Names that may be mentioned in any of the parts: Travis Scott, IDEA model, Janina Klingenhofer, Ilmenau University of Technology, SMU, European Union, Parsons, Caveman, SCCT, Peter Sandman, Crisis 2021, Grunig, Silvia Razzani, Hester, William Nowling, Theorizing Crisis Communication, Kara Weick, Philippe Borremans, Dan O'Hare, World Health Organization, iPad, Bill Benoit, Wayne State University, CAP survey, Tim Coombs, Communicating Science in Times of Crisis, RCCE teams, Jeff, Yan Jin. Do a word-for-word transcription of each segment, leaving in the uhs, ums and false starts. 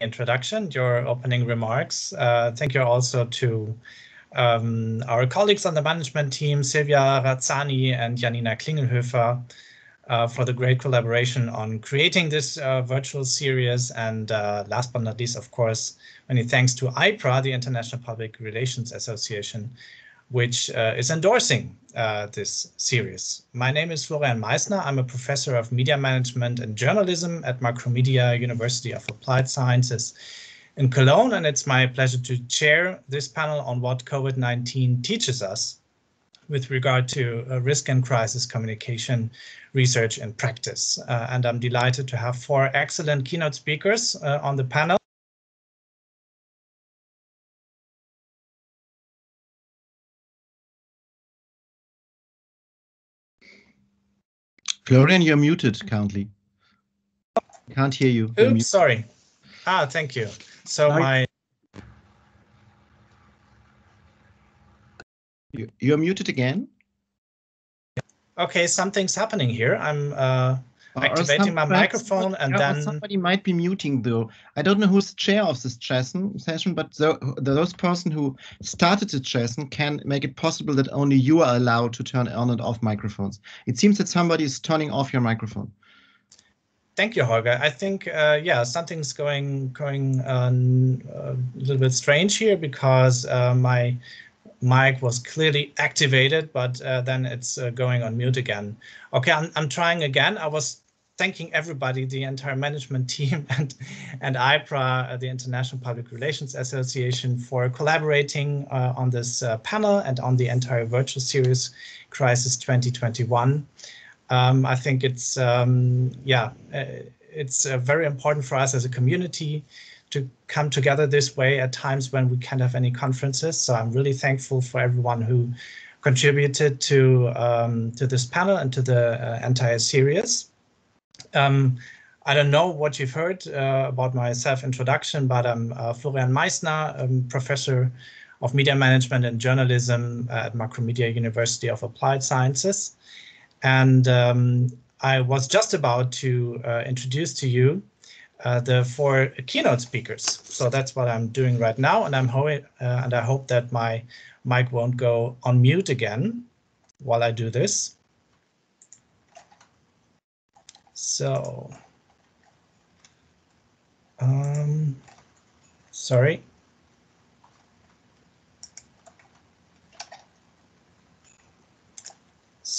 introduction, your opening remarks. Uh, thank you also to um, our colleagues on the management team, Silvia Razzani and Janina Klingenhofer, uh, for the great collaboration on creating this uh, virtual series. And uh, last but not least, of course, many thanks to I P R A, the International Public Relations Association, which uh, is endorsing uh, this series. My name is Florian Meissner. I'm a professor of media management and journalism at Macromedia University of Applied Sciences in Cologne, and it's my pleasure to chair this panel on what COVID nineteen teaches us with regard to uh, risk and crisis communication research and practice. Uh, and I'm delighted to have four excellent keynote speakers uh, on the panel. Florian, you're muted currently. Can't hear you. Oops, sorry. Ah, thank you. So sorry. my... You're muted again? Okay, something's happening here. I'm uh, activating my microphone and then... Somebody might be muting though. I don't know who's the chair of this session, but the, the, those person who started the session can make it possible that only you are allowed to turn on and off microphones. It seems that somebody is turning off your microphone. Thank you, Holger. I think, uh, yeah, something's going going um, a little bit strange here because uh, my mic was clearly activated, but uh, then it's uh, going on mute again. Okay, I'm, I'm trying again. I was thanking everybody, the entire management team and, and I P R A, the International Public Relations Association, for collaborating uh, on this uh, panel and on the entire virtual series Crisis twenty twenty-one. Um, I think it's, um, yeah, it's uh, very important for us as a community to come together this way at times when we can't have any conferences. So I'm really thankful for everyone who contributed to um, to this panel and to the uh, entire series. Um, I don't know what you've heard uh, about my self-introduction, but I'm uh, Florian Meissner, I'm professor of media management and journalism at Macromedia University of Applied Sciences. And um, I was just about to uh, introduce to you Uh, the four keynote speakers. So that's what I'm doing right now, and I'm ho uh, and I hope that my mic won't go on mute again while I do this. So, um, sorry.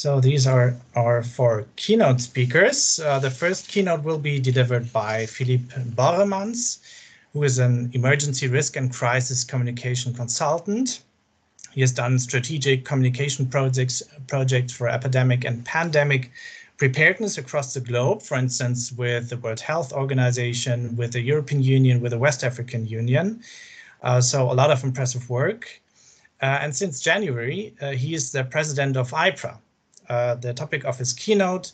So these are our four keynote speakers. Uh, the first keynote will be delivered by Philippe Borremans, who is an emergency risk and crisis communication consultant. He has done strategic communication projects, projects for epidemic and pandemic preparedness across the globe, for instance, with the World Health Organization, with the European Union, with the West African Union. Uh, so a lot of impressive work. Uh, and since January, uh, he is the president of I P R A. Uh, the topic of his keynote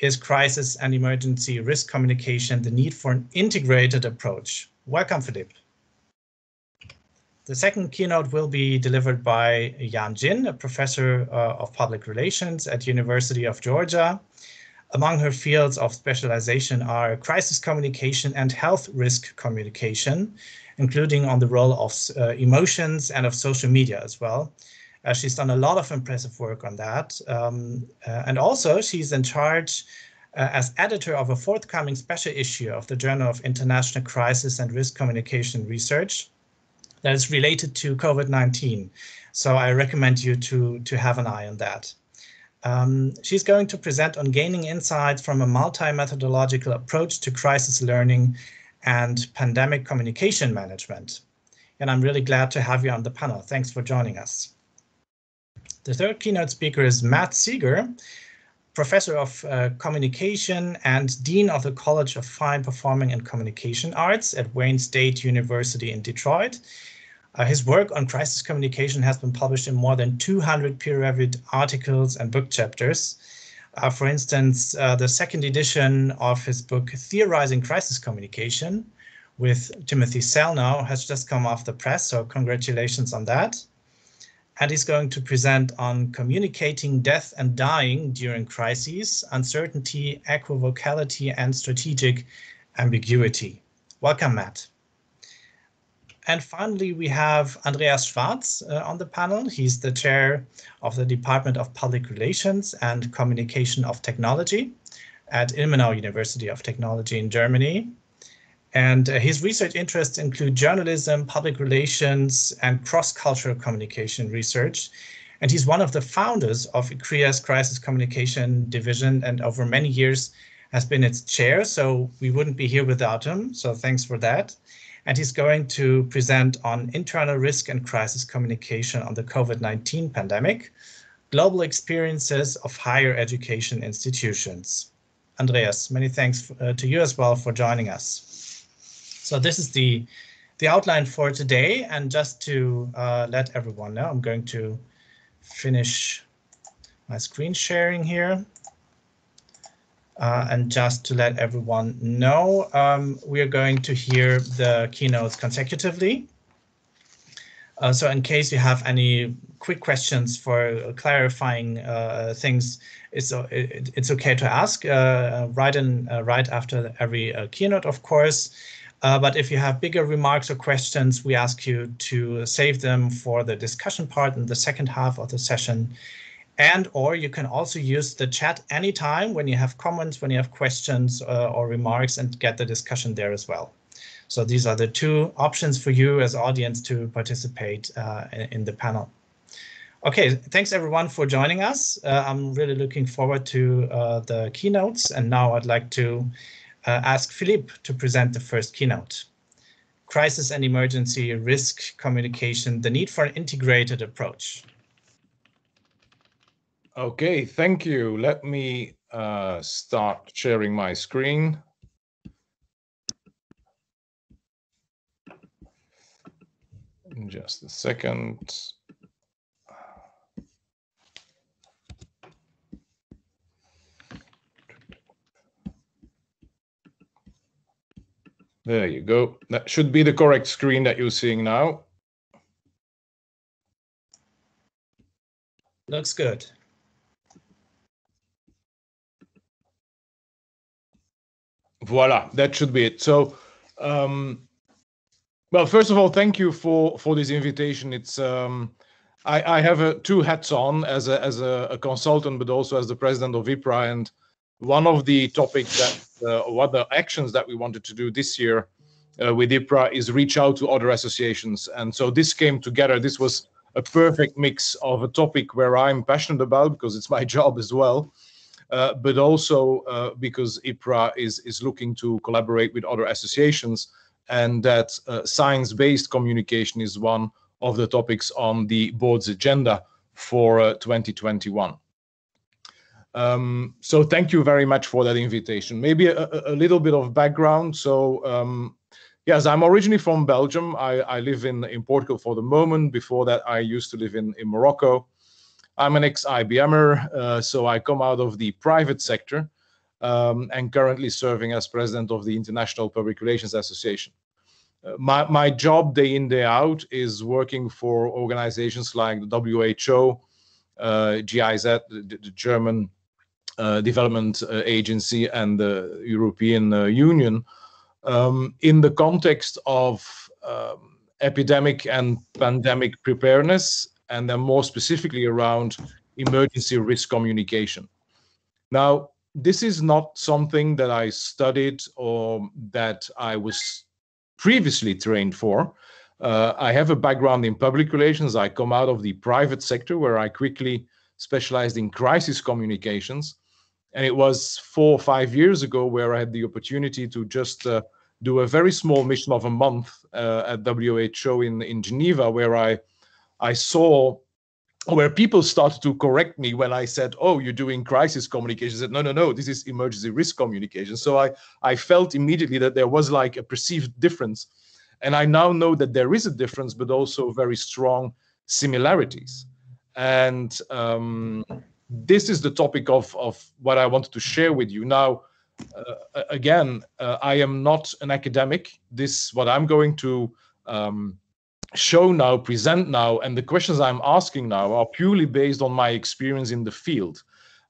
is Crisis and Emergency Risk Communication, the Need for an Integrated Approach. Welcome, Philippe. The second keynote will be delivered by Yan Jin, a professor uh, of public relations at University of Georgia. Among her fields of specialization are crisis communication and health risk communication, including on the role of uh, emotions and of social media as well. Uh, she's done a lot of impressive work on that. Um, uh, and also she's in charge uh, as editor of a forthcoming special issue of the Journal of International Crisis and Risk Communication Research that is related to COVID nineteen. So I recommend you to, to have an eye on that. Um, she's going to present on gaining insights from a multi-methodological approach to crisis learning and pandemic communication management. And I'm really glad to have you on the panel. Thanks for joining us. The third keynote speaker is Matt Seeger, professor of uh, communication and dean of the College of Fine Performing and Communication Arts at Wayne State University in Detroit. Uh, his work on crisis communication has been published in more than two hundred peer-reviewed articles and book chapters. Uh, for instance, uh, the second edition of his book, Theorizing Crisis Communication, with Timothy Sellnow, has just come off the press, so congratulations on that. And he's going to present on communicating death and dying during crises, uncertainty, equivocality, and strategic ambiguity. Welcome, Matt. And finally, we have Andreas Schwarz uh, on the panel. He's the chair of the Department of Public Relations and Communication of Technology at Ilmenau University of Technology in Germany. And uh, his research interests include journalism, public relations, and cross-cultural communication research. And he's one of the founders of I C R I A's Crisis Communication Division, and over many years has been its chair, so we wouldn't be here without him, so thanks for that. And he's going to present on internal risk and crisis communication on the COVID nineteen pandemic, global experiences of higher education institutions. Andreas, many thanks uh, to you as well for joining us. So this is the, the outline for today, and just to uh, let everyone know, I'm going to finish my screen sharing here. Uh, and just to let everyone know, um, we are going to hear the keynotes consecutively. Uh, so in case you have any quick questions for clarifying uh, things, it's, it, it's okay to ask uh, right, in, uh, right after every uh, keynote, of course. Uh, but if you have bigger remarks or questions, we ask you to save them for the discussion part in the second half of the session. And or you can also use the chat anytime when you have comments, when you have questions uh, or remarks, and get the discussion there as well. So these are the two options for you as audience to participate uh, in the panel. Okay, thanks everyone for joining us. Uh, I'm really looking forward to uh, the keynotes, and now I'd like to uh, ask Philippe to present the first keynote. Crisis and Emergency Risk Communication, the need for an integrated approach. Okay, thank you. Let me uh, start sharing my screen. In just a second. There you go. That should be the correct screen that you're seeing now. Looks good. Voila, that should be it. So, um, well, first of all, thank you for for this invitation. It's um, I, I have uh, two hats on as a as a, a consultant, but also as the president of I P R A. And one of the topics that uh, one of the actions that we wanted to do this year uh, with I P R A is reach out to other associations. And so this came together. This was a perfect mix of a topic where I'm passionate about because it's my job as well. Uh, but also uh, because I P R A is, is looking to collaborate with other associations, and that uh, science-based communication is one of the topics on the board's agenda for uh, twenty twenty-one. Um, so thank you very much for that invitation. Maybe a, a little bit of background. So um, yes, I'm originally from Belgium. I, I live in, in Portugal for the moment. Before that, I used to live in, in Morocco. I'm an ex-I B M er, uh, so I come out of the private sector um, and currently serving as president of the International Public Relations Association. Uh, my, my job day in, day out is working for organizations like the W H O, uh, G I Z, the, the German uh, Development uh, Agency, and the European uh, Union um, in the context of um, epidemic and pandemic preparedness, and then more specifically around emergency risk communication. Now, this is not something that I studied or that I was previously trained for. Uh, I have a background in public relations. I come out of the private sector where I quickly specialized in crisis communications. And it was four or five years ago where I had the opportunity to just uh, do a very small mission of a month uh, at W H O in, in Geneva, where I I saw where people started to correct me when I said, oh, you're doing crisis communication. I said, no, no, no, this is emergency risk communication. So I, I felt immediately that there was like a perceived difference. And I now know that there is a difference, but also very strong similarities. And um, this is the topic of, of what I wanted to share with you. Now, uh, again, uh, I am not an academic. This, what I'm going to um, show now, present now, and the questions I'm asking now are purely based on my experience in the field.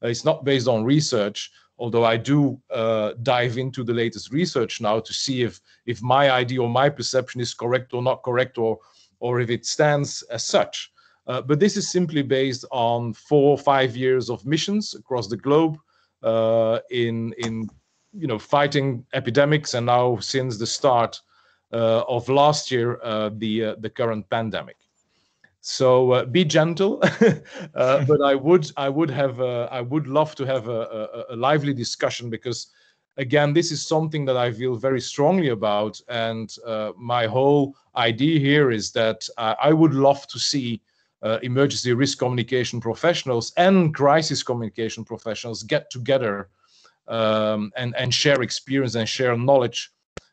Uh, it's not based on research although I do uh, dive into the latest research now to see if, if my idea or my perception is correct or not correct, or, or if it stands as such. Uh, but this is simply based on four or five years of missions across the globe uh, in, in you know, fighting epidemics, and now since the start uh, of last year, uh, the, uh, the current pandemic. So uh, be gentle, uh, but I would I would have uh, I would love to have a, a, a lively discussion, because again, this is something that I feel very strongly about, and uh, my whole idea here is that uh, I would love to see uh, emergency risk communication professionals and crisis communication professionals get together um, and and share experience and share knowledge,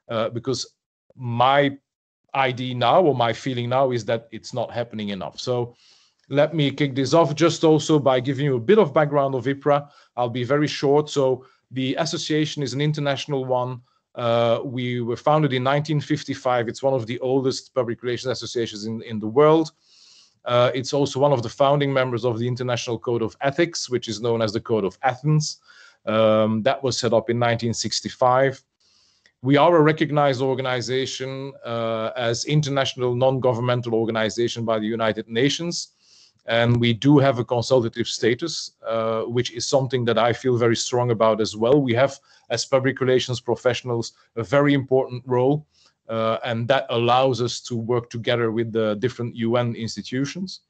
uh, because my idea now, or my feeling now, is that it's not happening enough. So let me kick this off just also by giving you a bit of background of I P R A. I'll be very short. So the association is an international one. Uh, we were founded in nineteen fifty-five. It's one of the oldest public relations associations in, in the world. Uh, it's also one of the founding members of the International Code of Ethics, which is known as the Code of Athens. Um, that was set up in nineteen sixty-five. We are a recognized organization uh, as international non-governmental organization by the United Nations. And we do have a consultative status, uh, which is something that I feel very strong about as well. We have, as public relations professionals, a very important role, uh, and that allows us to work together with the different U N institutions.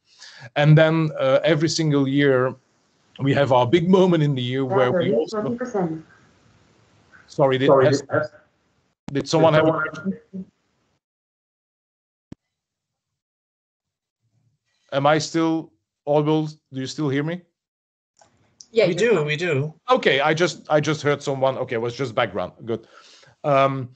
And then uh, every single year, we have our big moment in the year where we also... forty percent. Sorry, did Sorry, Hester, Did someone have a question? Am I still audible? Do you still hear me? Yeah, we do. We do. Okay, I just I just heard someone. Okay, it was just background. Good. Um,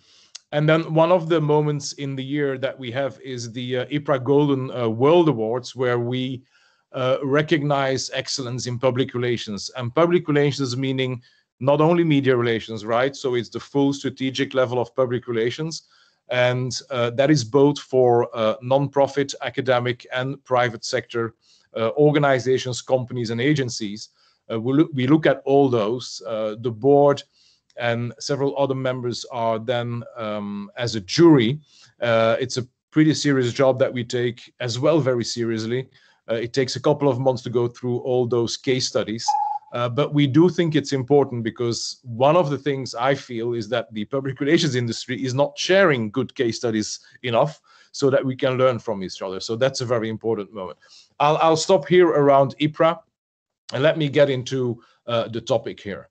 and then one of the moments in the year that we have is the uh, I P R A Golden uh, World Awards, where we uh, recognize excellence in public relations, and public relations meaning not only media relations, right? So it's the full strategic level of public relations. And uh, that is both for uh, non-profit, academic, and private sector uh, organizations, companies, and agencies. Uh, we, look, we look at all those. Uh, the board and several other members are then, um, as a jury, uh, it's a pretty serious job that we take as well very seriously. Uh, it takes a couple of months to go through all those case studies. Uh, but we do think it's important, because one of the things I feel is that the public relations industry is not sharing good case studies enough so that we can learn from each other. So that's a very important moment. I'll, I'll stop here around I P R A, and let me get into uh, the topic here.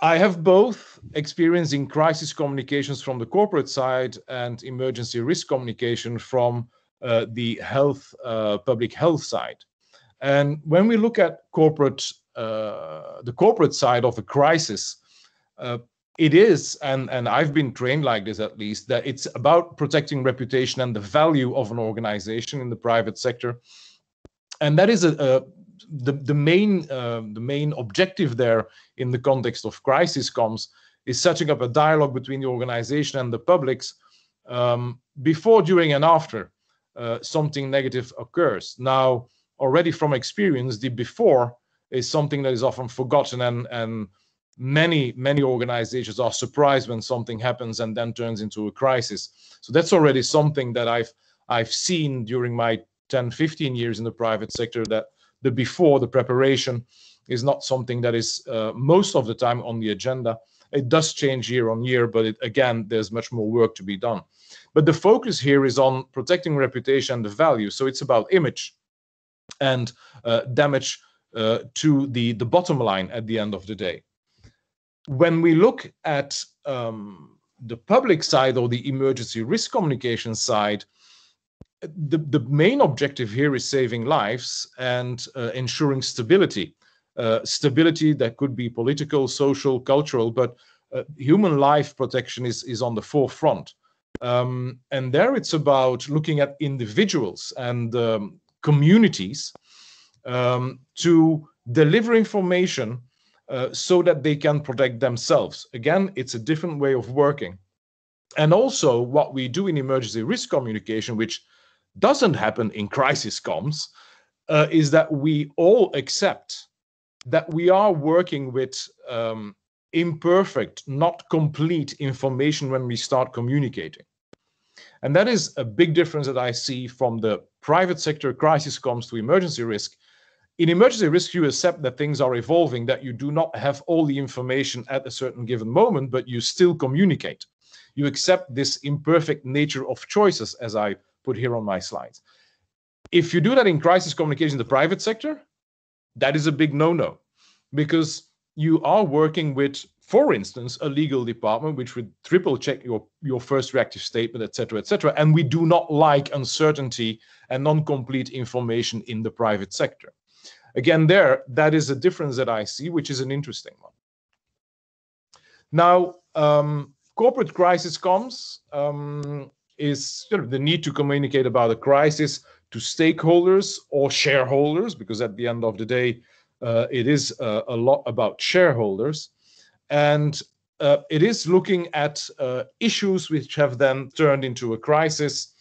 I have both experience in crisis communications from the corporate side and emergency risk communication from uh, the health, uh, public health side. And when we look at corporate, uh, the corporate side of a crisis, uh, it is, and, and I've been trained like this at least, that it's about protecting reputation and the value of an organization in the private sector. And that is a, a, the, the, main, uh, the main objective there in the context of crisis comms is setting up a dialogue between the organization and the publics um, before, during, and after uh, something negative occurs. Now, already from experience, the before is something that is often forgotten, and, and many, many organizations are surprised when something happens and then turns into a crisis. So that's already something that I've, I've seen during my ten, fifteen years in the private sector, that the before, the preparation, is not something that is uh, most of the time on the agenda. It does change year on year, but it, again, there's much more work to be done. But the focus here is on protecting reputation and the value. So it's about image and uh, damage uh, to the, the bottom line at the end of the day. When we look at um, the public side, or the emergency risk communication side, the, the main objective here is saving lives and uh, ensuring stability. Uh, stability that could be political, social, cultural, but uh, human life protection is, is on the forefront. Um, and there it's about looking at individuals and um, communities um, to deliver information uh, so that they can protect themselves. Again, it's a different way of working. And also what we do in emergency risk communication, which doesn't happen in crisis comms, uh, is that we all accept that we are working with um, imperfect, not complete information when we start communicating. And that is a big difference that I see from the private sector crisis comms to emergency risk. In emergency risk, you accept that things are evolving, that you do not have all the information at a certain given moment, but you still communicate. You accept this imperfect nature of choices, as I put here on my slides. If you do that in crisis communication in the private sector, that is a big no-no, because you are working with, for instance, a legal department which would triple check your, your first reactive statement, et cetera, et cetera. And we do not like uncertainty and non-complete information in the private sector. Again, there, that is a difference that I see, which is an interesting one. Now, um, corporate crisis comms um, is sort of the need to communicate about a crisis to stakeholders or shareholders, because at the end of the day, uh, it is uh, a lot about shareholders. And uh, it is looking at uh, issues which have then turned into a crisis,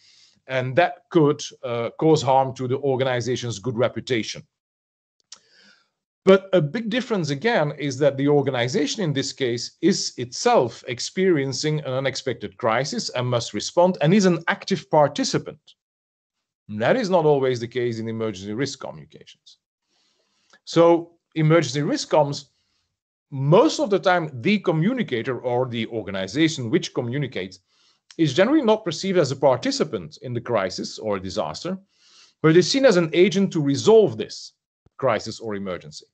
and that could uh, cause harm to the organization's good reputation. But a big difference, again, is that the organization in this case is itself experiencing an unexpected crisis and must respond and is an active participant. And that is not always the case in emergency risk communications. So emergency risk comms, most of the time, the communicator or the organization which communicates is generally not perceived as a participant in the crisis or disaster, but it is seen as an agent to resolve this crisis or emergency.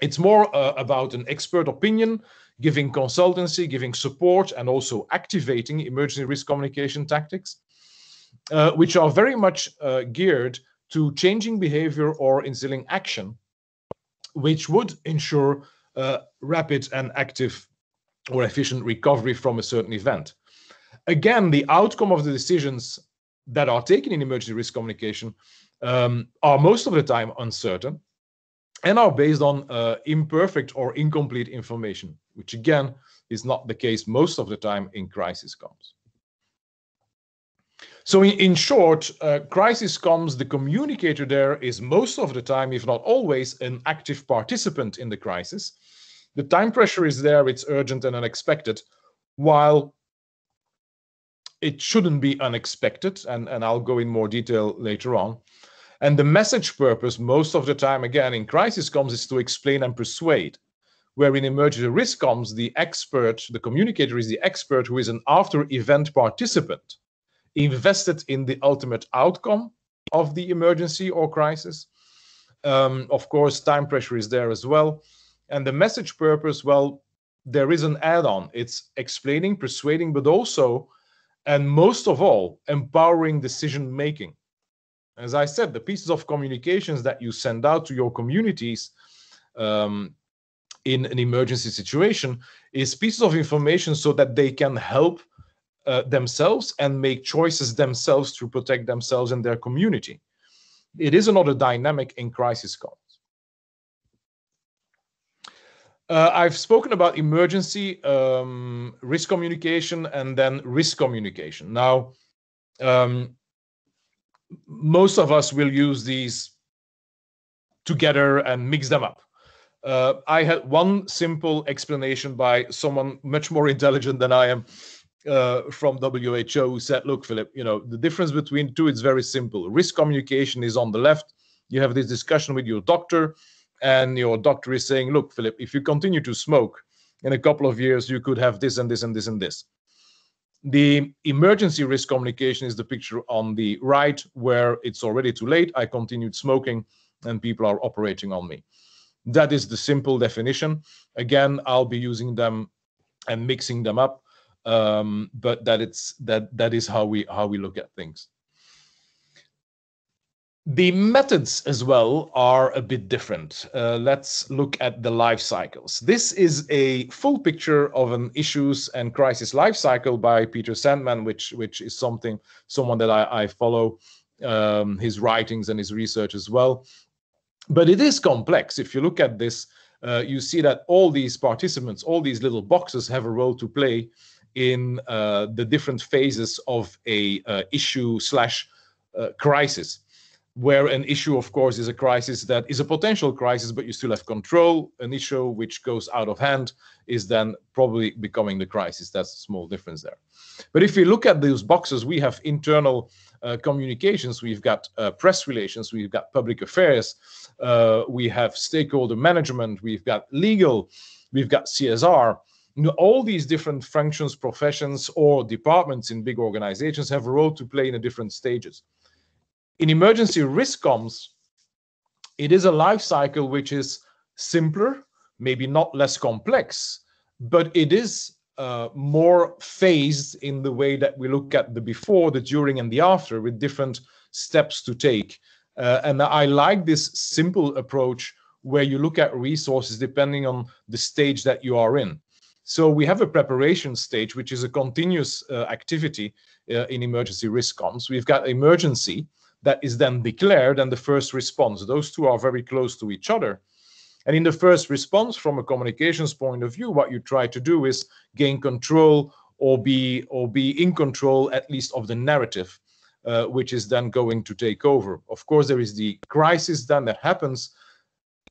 It's more uh, about an expert opinion, giving consultancy, giving support, and also activating emergency risk communication tactics, uh, which are very much uh, geared to changing behavior or instilling action, which would ensure uh, rapid and active or efficient recovery from a certain event. Again, the outcome of the decisions that are taken in emergency risk communication um, are most of the time uncertain and are based on uh, imperfect or incomplete information, which again is not the case most of the time in crisis comms. So in, in short, uh, crisis comms, the communicator there is most of the time, if not always, an active participant in the crisis. The time pressure is there, it's urgent and unexpected, while it shouldn't be unexpected, and, and I'll go in more detail later on. And the message purpose, most of the time, again, in crisis comms, is to explain and persuade, where in emergency risk comms, the expert, the communicator is the expert who is an after-event participant, invested in the ultimate outcome of the emergency or crisis. Um, of course, time pressure is there as well. And the message purpose, well, there is an add-on. It's explaining, persuading, but also, and most of all, empowering decision-making. As I said, the pieces of communications that you send out to your communities um, in an emergency situation is pieces of information so that they can help uh, themselves and make choices themselves to protect themselves and their community. It is another dynamic in crisis comms. Uh, I've spoken about emergency um, risk communication and then risk communication. Now, um, most of us will use these together and mix them up. Uh, I had one simple explanation by someone much more intelligent than I am uh, from W H O who said, look, Philip, you know, the difference between two is very simple. Risk communication is on the left. You have this discussion with your doctor, and your doctor is saying, look, Philip, if you continue to smoke in a couple of years, you could have this and this and this and this. The emergency risk communication is the picture on the right, where it's already too late. I continued smoking and people are operating on me. That is the simple definition. Again, I'll be using them and mixing them up, um, but that it's that that is how we how we look at things. The methods as well are a bit different. Uh, let's look at the life cycles. This is a full picture of an issues and crisis life cycle by Peter Sandman, which which is something someone that I, I follow um, his writings and his research as well. But it is complex. If you look at this, uh, you see that all these participants, all these little boxes, have a role to play in uh, the different phases of a uh, issue slash uh, crisis. where an issue, of course, is a crisis that is a potential crisis, but you still have control. An issue which goes out of hand is then probably becoming the crisis. That's a small difference there. But if we look at those boxes, we have internal uh, communications, we've got uh, press relations, we've got public affairs, uh, we have stakeholder management, we've got legal, we've got C S R. All these different functions, professions, or departments in big organizations have a role to play in the different stages. In emergency risk comms, it is a life cycle which is simpler, maybe not less complex, but it is uh, more phased in the way that we look at the before, the during, and the after, with different steps to take. Uh, and I like this simple approach where you look at resources depending on the stage that you are in. So we have a preparation stage, which is a continuous uh, activity uh, in emergency risk comms. We've got emergency that is then declared and the first response. Those two are very close to each other. And in the first response, from a communications point of view, what you try to do is gain control or be, or be in control, at least of the narrative, uh, which is then going to take over. Of course, there is the crisis then that happens.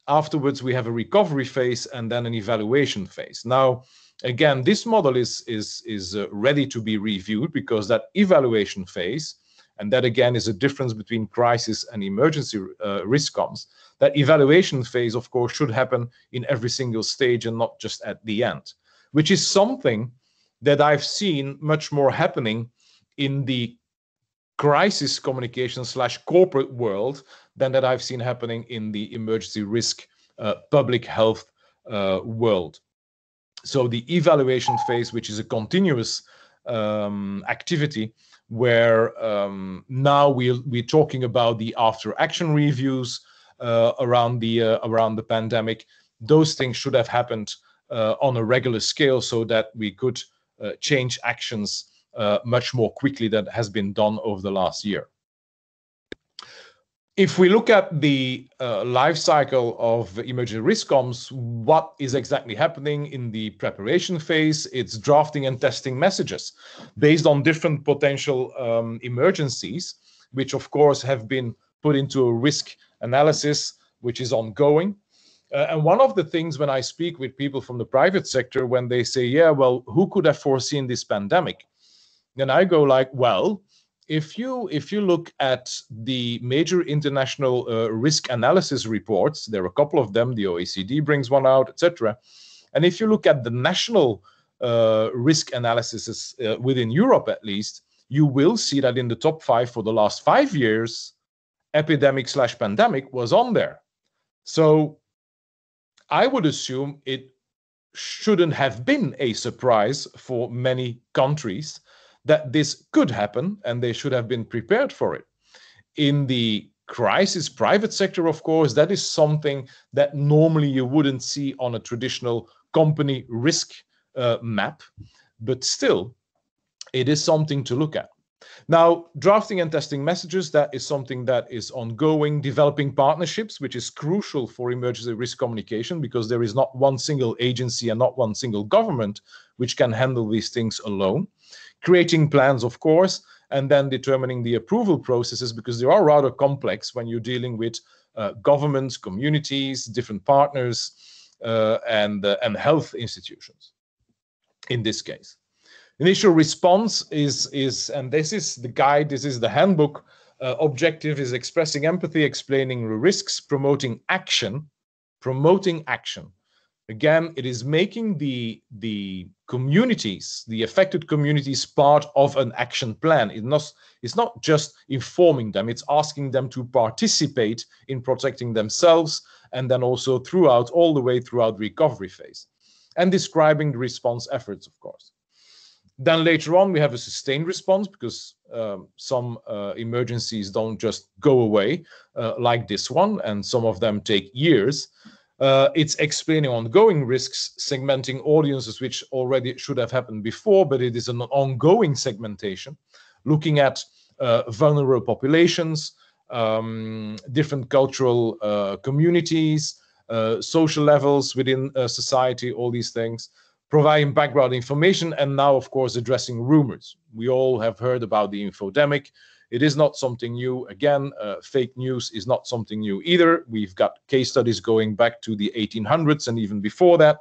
Afterwards, we have a recovery phase and then an evaluation phase. Now, again, this model is, is, is uh, ready to be reviewed, because that evaluation phase, and that again is a difference between crisis and emergency uh, risk comms, that evaluation phase, of course, should happen in every single stage and not just at the end, which is something that I've seen much more happening in the crisis communication slash corporate world than that I've seen happening in the emergency risk uh, public health uh, world. So the evaluation phase, which is a continuous um, activity, where um, now we're, we're talking about the after action reviews uh, around the uh, around the pandemic. Those things should have happened uh, on a regular scale so that we could uh, change actions uh, much more quickly than has been done over the last year. If we look at the uh, life cycle of emergency risk comms, what is exactly happening in the preparation phase? It's drafting and testing messages based on different potential um, emergencies, which of course have been put into a risk analysis, which is ongoing. Uh, and one of the things when I speak with people from the private sector, when they say, yeah, well, who could have foreseen this pandemic? Then I go like, well, If you if you look at the major international uh, risk analysis reports, there are a couple of them. The O E C D brings one out, et cetera. And if you look at the national uh, risk analysis uh, within Europe, at least, you will see that in the top five for the last five years, epidemic slash pandemic was on there. So I would assume it shouldn't have been a surprise for many countries that this could happen, and they should have been prepared for it. In the crisis private sector, of course, that is something that normally you wouldn't see on a traditional company risk uh, map, but still, it is something to look at. Now, drafting and testing messages, that is something that is ongoing. Developing partnerships, which is crucial for emergency risk communication, because there is not one single agency and not one single government which can handle these things alone. Creating plans, of course, and then determining the approval processes, because they are rather complex when you're dealing with uh, governments, communities, different partners, uh, and, uh, and health institutions in this case. Initial response is, is, and this is the guide, this is the handbook, uh, objective is expressing empathy, explaining risks, promoting action, promoting action. Again, it is making the, the communities, the affected communities, part of an action plan. It's not, it's not just informing them, it's asking them to participate in protecting themselves, and then also throughout, all the way throughout recovery phase. And describing the response efforts, of course. Then later on, we have a sustained response, because um, some uh, emergencies don't just go away uh, like this one, and some of them take years. Uh, it's explaining ongoing risks, segmenting audiences, which already should have happened before, but it is an ongoing segmentation, looking at uh, vulnerable populations, um, different cultural uh, communities, uh, social levels within uh, society, all these things, providing background information, and now, of course, addressing rumors. We all have heard about the infodemic. It is not something new. Again, uh, fake news is not something new either. We've got case studies going back to the eighteen hundreds and even before that.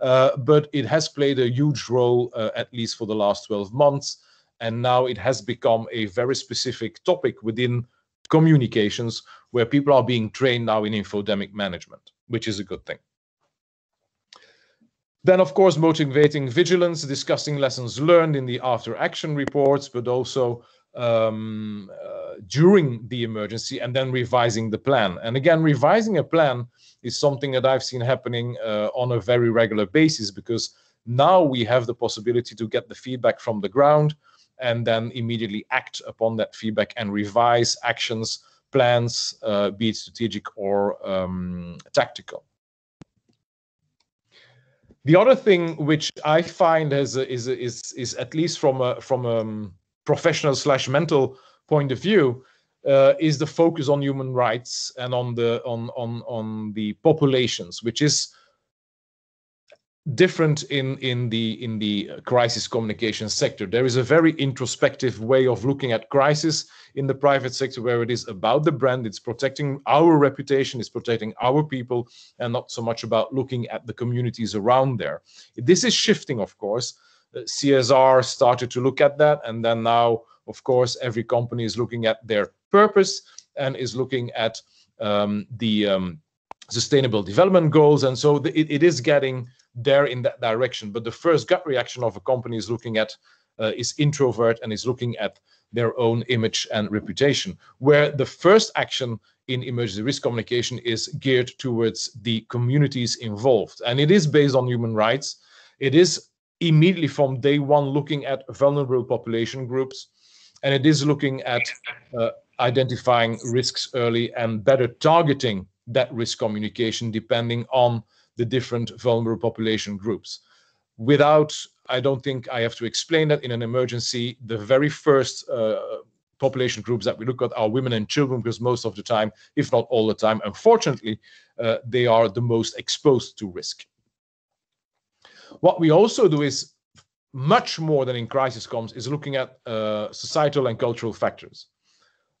Uh, but it has played a huge role, uh, at least for the last twelve months. And now it has become a very specific topic within communications, where people are being trained now in infodemic management, which is a good thing. Then, of course, motivating vigilance, discussing lessons learned in the after-action reports, but also um, uh, during the emergency, and then revising the plan. And again, revising a plan is something that I've seen happening uh, on a very regular basis, because now we have the possibility to get the feedback from the ground and then immediately act upon that feedback and revise actions, plans, uh, be it strategic or um, tactical. The other thing which I find is is is is at least from a from a professional slash mental point of view uh, is the focus on human rights and on the on on on the populations, which is different in in the in the crisis communication sector. There is a very introspective way of looking at crisis in the private sector, where it is about the brand, it's protecting our reputation, it's protecting our people, and not so much about looking at the communities around there. This is shifting, of course. C S R started to look at that, and then now, of course, every company is looking at their purpose and is looking at um, the um, sustainable development goals, and so the, it, it is getting there in that direction. But the first gut reaction of a company is looking at uh, is introvert and is looking at their own image and reputation, where the first action in emergency risk communication is geared towards the communities involved, and it is based on human rights. It is immediately from day one looking at vulnerable population groups, and it is looking at uh, identifying risks early and better targeting that risk communication depending on the different vulnerable population groups. Without, I don't think I have to explain that in an emergency, the very first uh, population groups that we look at are women and children, because most of the time, if not all the time, unfortunately, uh, they are the most exposed to risk. What we also do is much more than in crisis comms is looking at uh, societal and cultural factors.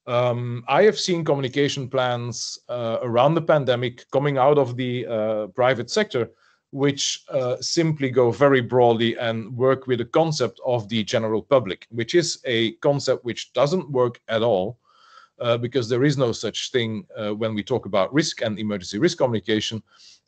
Um, I have seen communication plans uh, around the pandemic coming out of the uh, private sector, which uh, simply go very broadly and work with the concept of the general public, which is a concept which doesn't work at all, uh, because there is no such thing uh, when we talk about risk and emergency risk communication.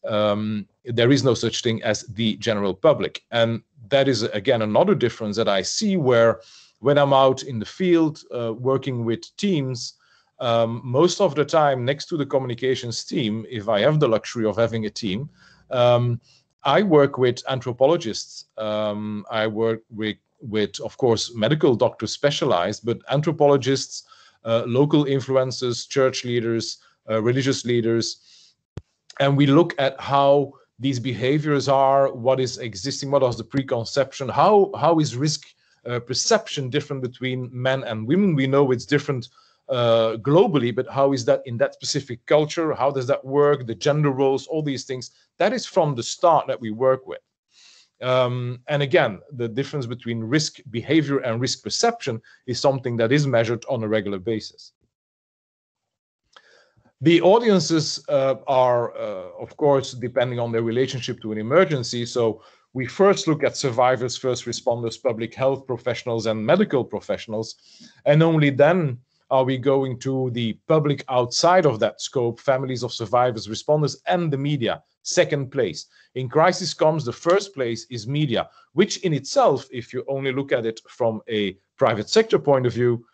Um, there is no such thing as the general public. And that is, again, another difference that I see, where when I'm out in the field uh, working with teams, um, most of the time next to the communications team, if I have the luxury of having a team, um, I work with anthropologists. Um, I work with, with, of course, medical doctors specialized, but anthropologists, uh, local influencers, church leaders, uh, religious leaders. And we look at how these behaviors are, what is existing, what is the preconception, how, how is risk Uh, perception different between men and women. We know it's different uh, globally, but how is that in that specific culture? How does that work? The gender roles, all these things. That is from the start that we work with. Um, and again, the difference between risk behavior and risk perception is something that is measured on a regular basis. The audiences uh, are, uh, of course, depending on their relationship to an emergency. So we first look at survivors, first responders, public health professionals, and medical professionals. And only then are we going to the public outside of that scope, families of survivors, responders, and the media, second place. In crisis comms, the first place is media, which in itself, if you only look at it from a private sector point of view,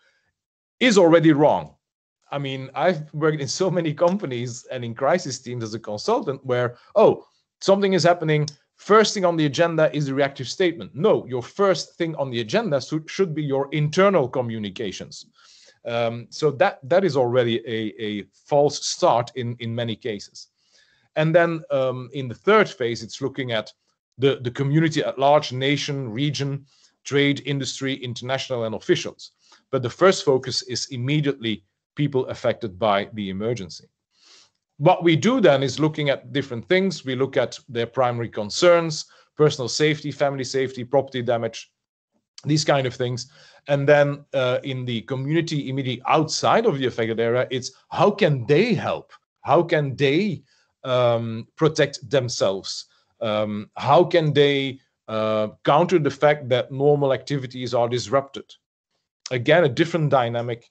is already wrong. I mean, I've worked in so many companies and in crisis teams as a consultant where, oh, something is happening. First thing on the agenda is the reactive statement. No, your first thing on the agenda should be your internal communications. Um, so that, that is already a, a false start in, in many cases. And then um, in the third phase, it's looking at the, the community at large, nation, region, trade, industry, international, and officials. But the first focus is immediately people affected by the emergency. What we do then is looking at different things. We look at their primary concerns, personal safety, family safety, property damage, these kind of things. And then uh, in the community immediately outside of the affected area, it's how can they help? How can they um, protect themselves? Um, how can they uh, counter the fact that normal activities are disrupted? Again, a different dynamic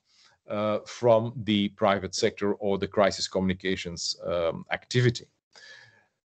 uh, from the private sector or the crisis communications um, activity.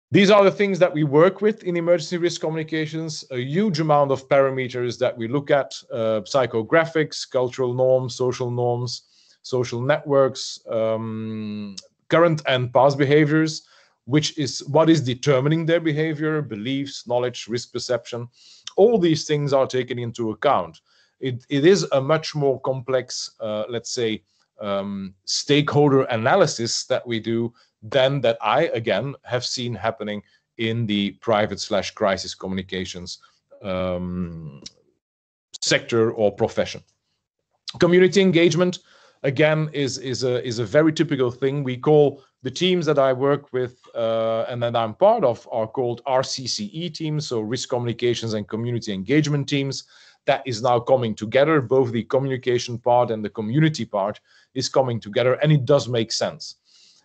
These are the things that we work with in emergency risk communications, a huge amount of parameters that we look at, uh, psychographics, cultural norms, social norms, social networks, um, current and past behaviors, which is what is determining their behavior, beliefs, knowledge, risk perception. All these things are taken into account. It, it is a much more complex, uh, let's say, um, stakeholder analysis that we do than that I, again, have seen happening in the private slash crisis communications um, sector or profession. Community engagement, again, is, is, a, is a very typical thing. We call the teams that I work with uh, and that I'm part of are called R C C E teams, so risk communications and community engagement teams. That is now coming together. Both the communication part and the community part is coming together, and it does make sense.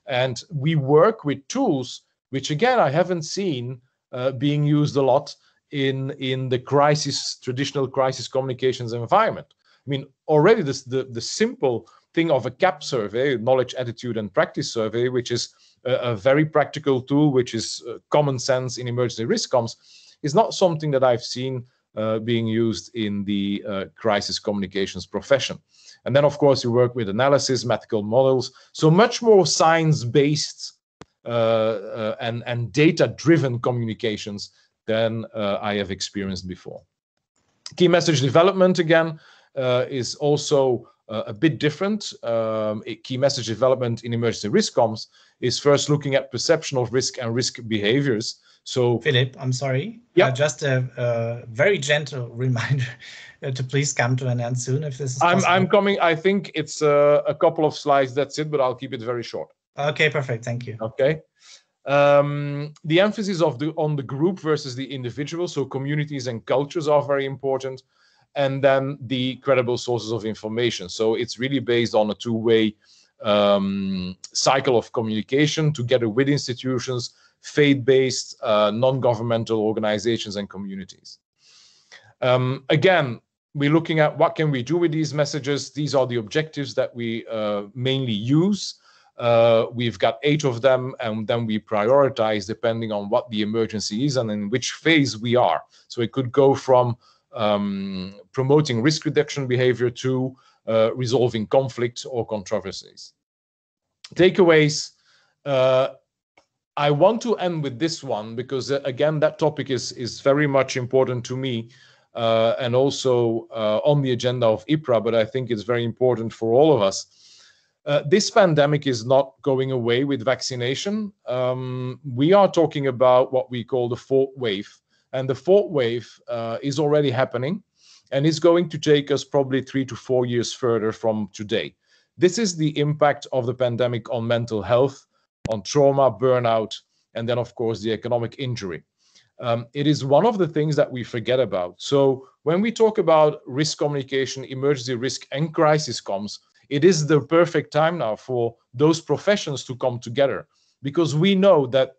And we work with tools, which again, I haven't seen uh, being used a lot in, in the crisis, traditional crisis communications environment. I mean, already this, the, the simple thing of a CAP survey, knowledge, attitude, and practice survey, which is a, a very practical tool, which is uh, common sense in emergency risk comms, is not something that I've seen uh, being used in the uh, crisis communications profession. And then, of course, you work with analysis, mathematical models, so much more science-based uh, uh, and, and data-driven communications than uh, I have experienced before. Key message development, again, uh, is also uh, a bit different. Um, a key message development in emergency risk comms is first looking at perception of risk and risk behaviors. So, Philippe, I'm sorry. Yeah, uh, just a, a very gentle reminder to please come to an end soon if this is possible. I'm, I'm coming. I think it's uh, a couple of slides. That's it, but I'll keep it very short. Okay, perfect. Thank you. Okay. Um, the emphasis of the on the group versus the individual. So communities and cultures are very important, and then the credible sources of information. So it's really based on a two-way um, cycle of communication together with institutions, faith-based, uh, non-governmental organizations and communities. Um, again, we're looking at what can we do with these messages. These are the objectives that we uh, mainly use. Uh, we've got eight of them, and then we prioritize depending on what the emergency is and in which phase we are. So it could go from um, promoting risk reduction behavior to uh, resolving conflict or controversies. Takeaways. Uh, I want to end with this one because, uh, again, that topic is, is very much important to me uh, and also uh, on the agenda of I P R A, but I think it's very important for all of us. Uh, this pandemic is not going away with vaccination. Um, we are talking about what we call the fourth wave, and the fourth wave uh, is already happening and is going to take us probably three to four years further from today. This is the impact of the pandemic on mental health, on trauma, burnout, and then, of course, the economic injury. Um, it is one of the things that we forget about. So when we talk about risk communication, emergency risk, and crisis comms, it is the perfect time now for those professions to come together, because we know that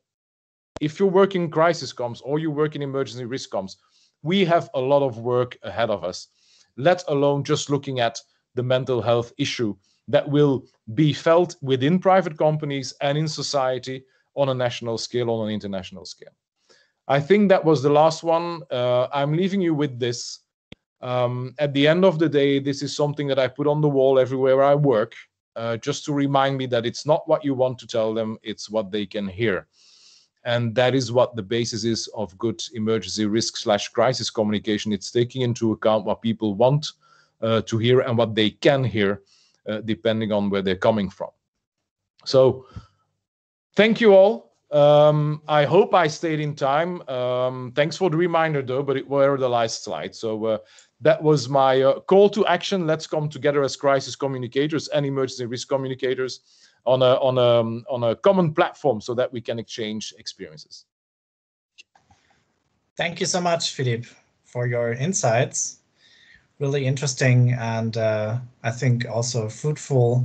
if you work in crisis comms or you work in emergency risk comms, we have a lot of work ahead of us, let alone just looking at the mental health issue that will be felt within private companies and in society on a national scale, on an international scale. I think that was the last one. Uh, I'm leaving you with this. Um, at the end of the day, this is something that I put on the wall everywhere I work, uh, just to remind me that it's not what you want to tell them, it's what they can hear. And that is what the basis is of good emergency risk slash crisis communication. It's taking into account what people want uh, to hear and what they can hear, Uh, depending on where they're coming from. So thank you all. Um, I hope I stayed in time. Um, thanks for the reminder, though, but it were the last slide. So uh, that was my uh, call to action. Let's come together as crisis communicators and emergency risk communicators on a, on a, on a common platform so that we can exchange experiences. Thank you so much, Philippe, for your insights. really interesting and uh, I think also fruitful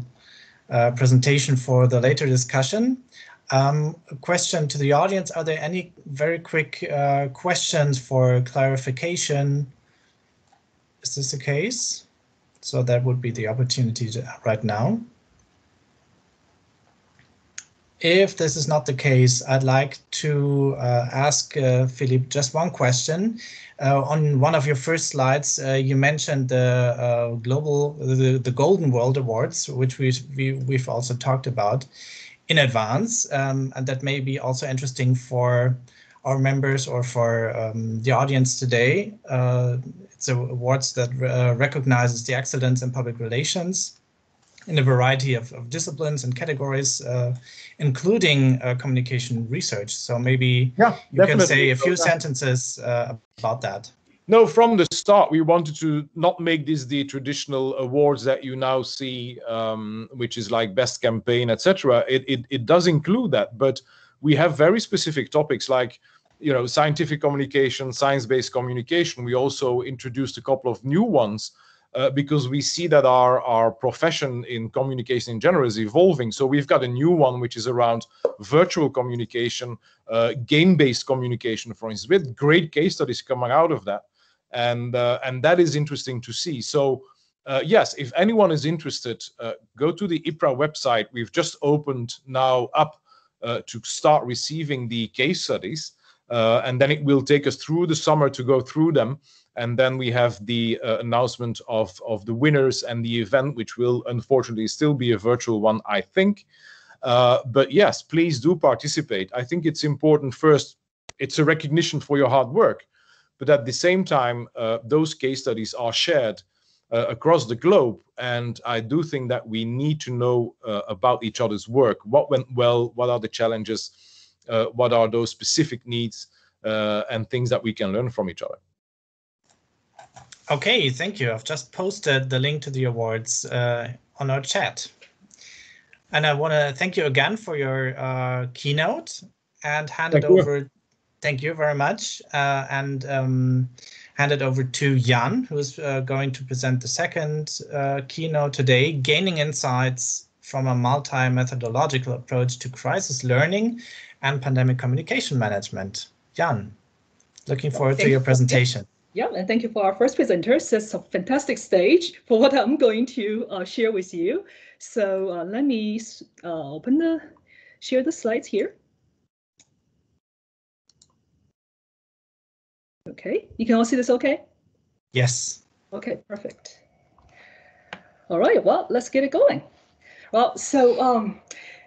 uh, presentation for the later discussion. Um, a question to the audience, are there any very quick uh, questions for clarification? Is this the case? So that would be the opportunity to, right now. If this is not the case, I'd like to uh, ask uh, Philippe just one question. Uh, on one of your first slides, uh, you mentioned the uh, global, the, the Golden World Awards, which we, we, we've also talked about in advance, um, and that may be also interesting for our members or for um, the audience today. Uh, it's awards that uh, recognizes the excellence in public relations in a variety of, of disciplines and categories, uh, including uh, communication research. So maybe yeah, you definitely can say a few sentences uh, about that. No, from the start, we wanted to not make this the traditional awards that you now see, um, which is like best campaign, et cetera. It, it, it does include that, but we have very specific topics like, you know, scientific communication, science-based communication. We also introduced a couple of new ones Uh, because we see that our, our profession in communication in general is evolving. So we've got a new one, which is around virtual communication, uh, game-based communication, for instance, with great case studies coming out of that. And, uh, and that is interesting to see. So uh, yes, if anyone is interested, uh, go to the I P R A website. We've just opened now up uh, to start receiving the case studies. Uh, and then it will take us through the summer to go through them. And then we have the uh, announcement of, of the winners and the event, which will unfortunately still be a virtual one, I think. Uh, but yes, please do participate. I think it's important. First, it's a recognition for your hard work. But at the same time, uh, those case studies are shared uh, across the globe. And I do think that we need to know uh, about each other's work. What went well? What are the challenges? Uh, what are those specific needs uh, and things that we can learn from each other? Okay, thank you. I've just posted the link to the awards uh, on our chat. And I want to thank you again for your uh, keynote and hand thank it you. over. Thank you very much. Uh, and um, hand it over to Jan, who is uh, going to present the second uh, keynote today, Gaining Insights from a Multi-Methodological Approach to Crisis Learning and Pandemic Communication Management. Jan, looking forward thank to your presentation. You. Yeah, and thank you for our first presenters. It's a fantastic stage for what I'm going to uh, share with you. So uh, let me uh, open the, share the slides here. Okay, you can all see this okay? Yes. Okay, perfect. All right, well, let's get it going. Well, so, um,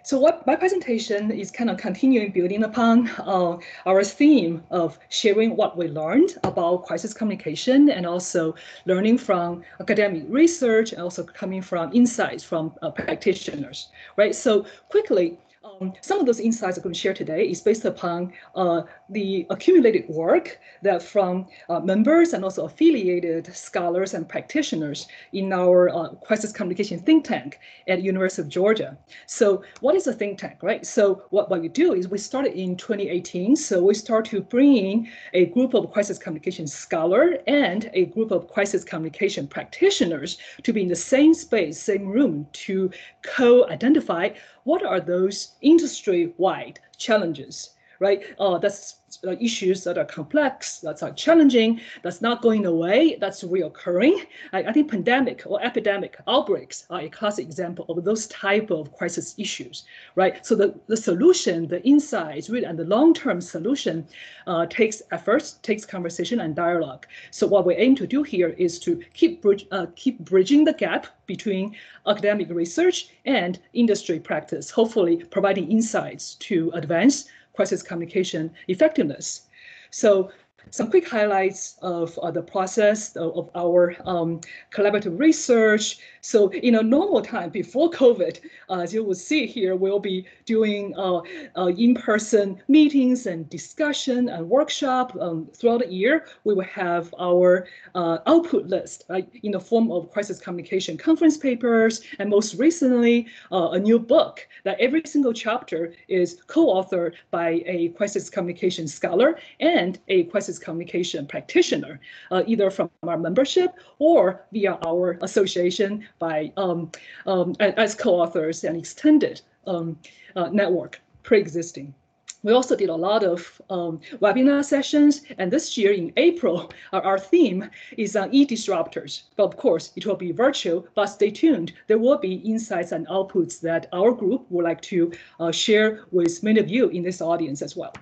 so what my presentation is kind of continuing building upon uh, our theme of sharing what we learned about crisis communication and also learning from academic research and also coming from insights from uh, practitioners, right? So quickly, um, some of those insights I'm going to share today is based upon uh, the accumulated work that from uh, members and also affiliated scholars and practitioners in our uh, crisis communication think tank at University of Georgia. So what is a think tank, right? So what, what we do is we started in twenty eighteen. So we start to bring a group of crisis communication scholars and a group of crisis communication practitioners to be in the same space, same room to co-identify what are those industry-wide challenges, right? Uh, that's uh, issues that are complex, that are challenging, that's not going away, that's reoccurring. I, I think pandemic or epidemic outbreaks are a classic example of those type of crisis issues, right? So the, the solution, the insights, really, and the long-term solution uh, takes efforts, takes conversation and dialogue. So what we aim to do here is to keep, bridge, uh, keep bridging the gap between academic research and industry practice, hopefully providing insights to advance crisis communication effectiveness. So some quick highlights of uh, the process of, of our um, collaborative research. So in a normal time before COVID, uh, as you will see here, we'll be doing uh, uh, in-person meetings and discussion and workshop um, throughout the year. We will have our uh, output list, right, in the form of crisis communication conference papers, and most recently uh, a new book that every single chapter is co-authored by a crisis communication scholar and a crisis crisis communication practitioner, uh, either from our membership or via our association by um, um, as co-authors and extended um, uh, network pre-existing. We also did a lot of um, webinar sessions, and this year in April, uh, our theme is on e-disruptors. But of course, it will be virtual, but stay tuned. There will be insights and outputs that our group would like to uh, share with many of you in this audience as well.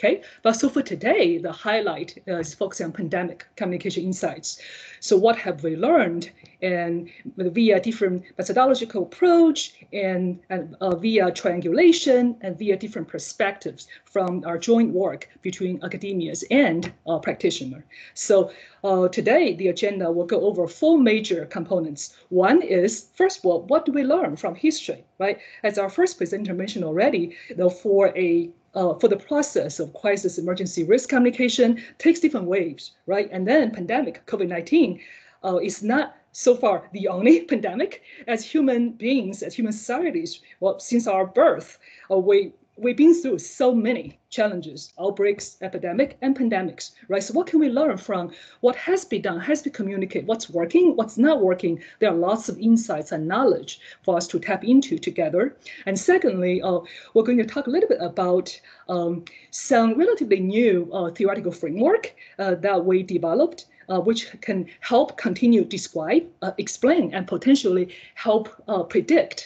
Okay, but so for today, the highlight uh, is focusing on pandemic communication insights. So what have we learned, and via different methodological approach and, and uh, via triangulation and via different perspectives from our joint work between academias and uh, practitioner. So uh, today, the agenda will go over four major components. One is, first of all, what do we learn from history, right? As our first presenter mentioned already, though, for a Uh, for the process of crisis emergency risk communication takes different waves, right? And then pandemic COVID nineteen uh, is not so far the only pandemic. As human beings, as human societies, well, since our birth, uh, we, we've been through so many challenges, outbreaks, epidemic, and pandemics, right? So what can we learn from what has been done, has been communicated, what's working, what's not working? There are lots of insights and knowledge for us to tap into together. And secondly, uh, we're going to talk a little bit about um, some relatively new uh, theoretical framework uh, that we developed, uh, which can help continue describe, uh, explain, and potentially help uh, predict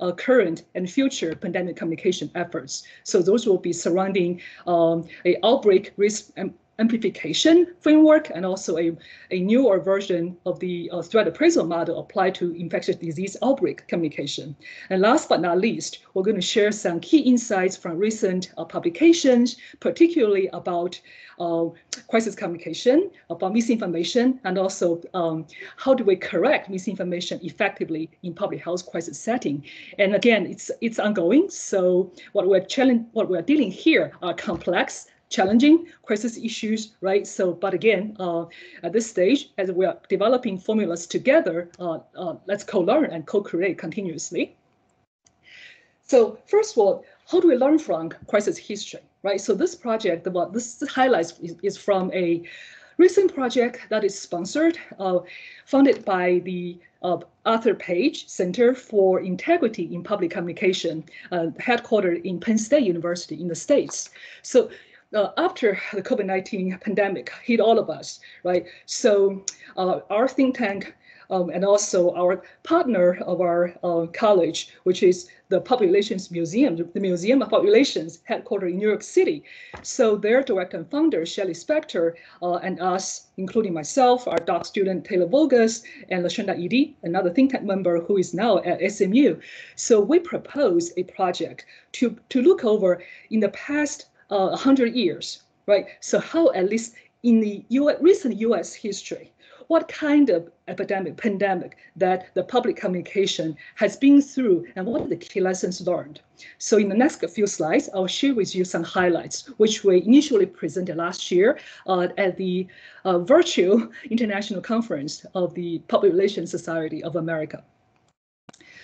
Uh, current and future pandemic communication efforts. So those will be surrounding um, a outbreak risk am amplification framework and also a, a newer version of the uh, threat appraisal model applied to infectious disease outbreak communication. And last but not least, we're going to share some key insights from recent uh, publications, particularly about uh, crisis communication, about misinformation, and also um, how do we correct misinformation effectively in public health crisis setting. And again, it's it's ongoing. So what we're challenge, what we're dealing here are complex, challenging crisis issues, right? So, but again, uh, at this stage, as we are developing formulas together, uh, uh, let's co-learn and co-create continuously. So first of all, how do we learn from crisis history, right? So this project, about this highlights is, is from a recent project that is sponsored, uh, funded by the uh, Arthur Page Center for Integrity in Public Communication, uh, headquartered in Penn State University in the States. So, Uh, after the COVID nineteen pandemic hit all of us, right? So uh, our think tank um, and also our partner of our uh, college, which is the Public Relations Museum, the Museum of Populations, headquartered in New York City. So their director and founder, Shelley Spector, uh, and us, including myself, our doc student, Taylor Vogas, and Lashonda Edie, another think tank member who is now at S M U. So we proposed a project to, to look over in the past Uh, one hundred years, right? So how, at least in the U S, recent U S history, what kind of epidemic, pandemic that the public communication has been through, and what are the key lessons learned? So in the next few slides, I'll share with you some highlights, which we initially presented last year uh, at the uh, virtual international conference of the Public Relations Society of America.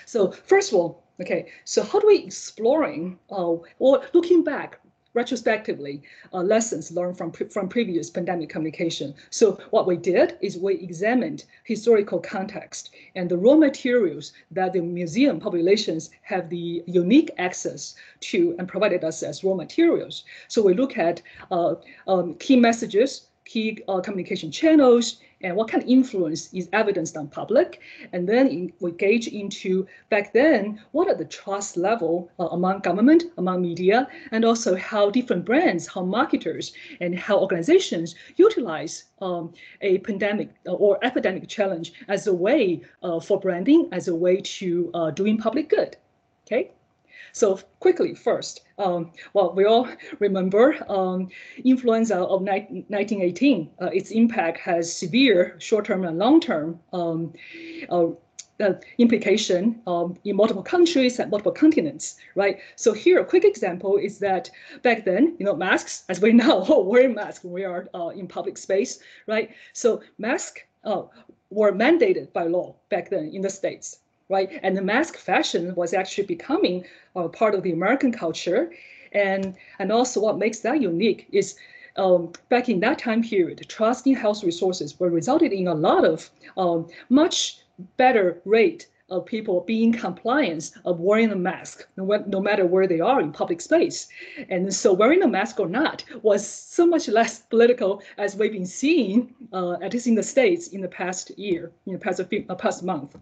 So first of all, okay, so how do we exploring uh, or looking back retrospectively, uh, lessons learned from, pre from previous pandemic communication. So what we did is we examined historical context and the raw materials that the museum populations have the unique access to and provided us as raw materials. So we look at uh, um, key messages, key uh, communication channels, and what kind of influence is evidenced on public. And then in, we gauge into, back then, what are the trust level uh, among government, among media, and also how different brands, how marketers, and how organizations utilize um, a pandemic or epidemic challenge as a way uh, for branding, as a way to uh, doing public good, okay? So quickly, first, um, well, we all remember um, influenza of nineteen eighteen. Uh, its impact has severe short-term and long-term um, uh, uh, implication um, in multiple countries and multiple continents, right? So here, a quick example is that back then, you know, masks, as we now all wear masks when we are uh, in public space, right? So masks uh, were mandated by law back then in the States. Right, and the mask fashion was actually becoming uh, part of the American culture, and and also what makes that unique is um, back in that time period, trust in health resources were resulted in a lot of um, much better rate of people being compliant of wearing a mask, no, no matter where they are in public space. And so wearing a mask or not was so much less political as we've been seeing, uh, at least in the States in the past year, in the past, few, uh, past month,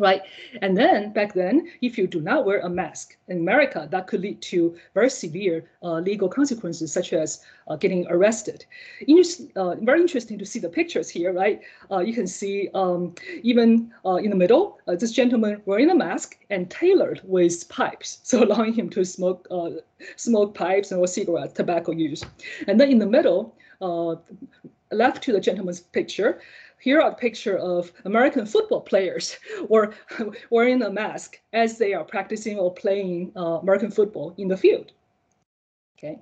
right? And then back then, if you do not wear a mask in America, that could lead to very severe uh, legal consequences, such as uh, getting arrested. Inter uh, very interesting to see the pictures here, right? Uh, you can see um, even uh, in the middle, uh, this gentleman wearing a mask and tailored with pipes, so allowing him to smoke uh, smoke pipes and or cigarettes, tobacco use. And then in the middle, uh, left to the gentleman's picture, here are a picture of American football players or wearing a mask as they are practicing or playing uh, American football in the field. Okay,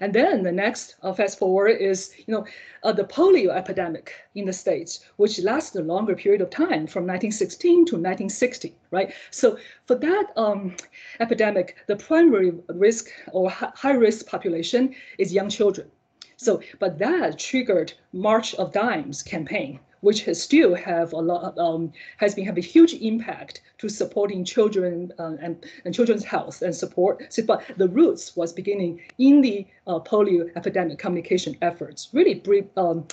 and then the next uh, fast forward is you know uh, the polio epidemic in the States, which lasted a longer period of time from nineteen sixteen to nineteen sixty. Right, so for that um, epidemic, the primary risk or high risk population is young children. So, but that triggered March of Dimes campaign, which has still have a lot, um, has been have a huge impact to supporting children uh, and, and children's health and support. So, but the roots was beginning in the uh, polio epidemic communication efforts. Really, brief, um,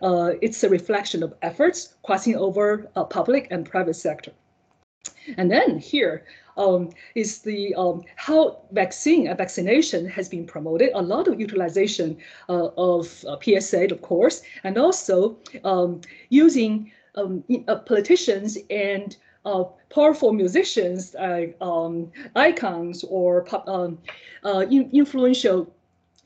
uh, it's a reflection of efforts crossing over uh, public and private sector. And then here um, is the um, how vaccine and vaccination has been promoted. A lot of utilization uh, of uh, P S A, of course, and also um, using um, uh, politicians and uh, powerful musicians, uh, um, icons, or pop, um, uh, influential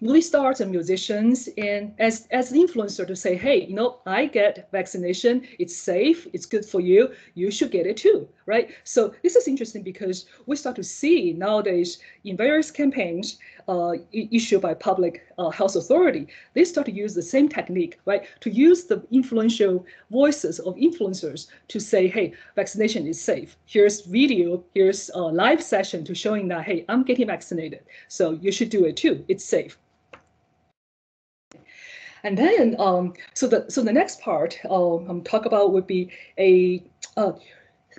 movie stars and musicians, and as as an influencer to say, hey, you know, I get vaccination. It's safe. It's good for you. You should get it too, right? So this is interesting because we start to see nowadays in various campaigns uh, issued by public uh, health authority, they start to use the same technique, right? To use the influential voices of influencers to say, hey, vaccination is safe. Here's video. Here's a live session to showing that, hey, I'm getting vaccinated, so you should do it too. It's safe. And then, um, so the so the next part um, I'm talk about would be a, a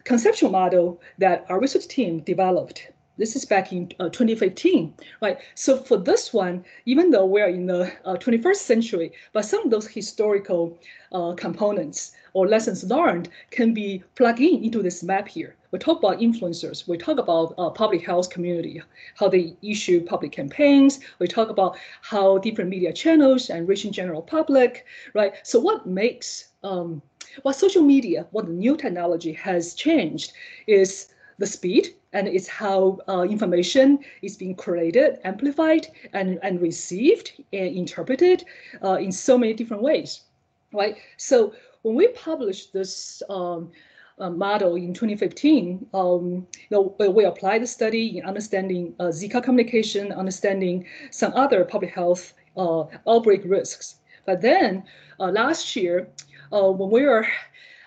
conceptual model that our research team developed. This is back in uh, twenty fifteen, right? So for this one, even though we're in the uh, twenty-first century, but some of those historical uh, components or lessons learned can be plugged in into this map here. We talk about influencers. We talk about uh, public health community, how they issue public campaigns. We talk about how different media channels and reaching general public, right? So what makes, um, what social media, what new technology has changed is the speed, and it's how uh, information is being created, amplified, and, and received and interpreted uh, in so many different ways, right? So when we published this, um, Uh, model in twenty fifteen, um, you know, we applied the study in understanding uh, Zika communication, understanding some other public health uh, outbreak risks. But then uh, last year, uh, when we were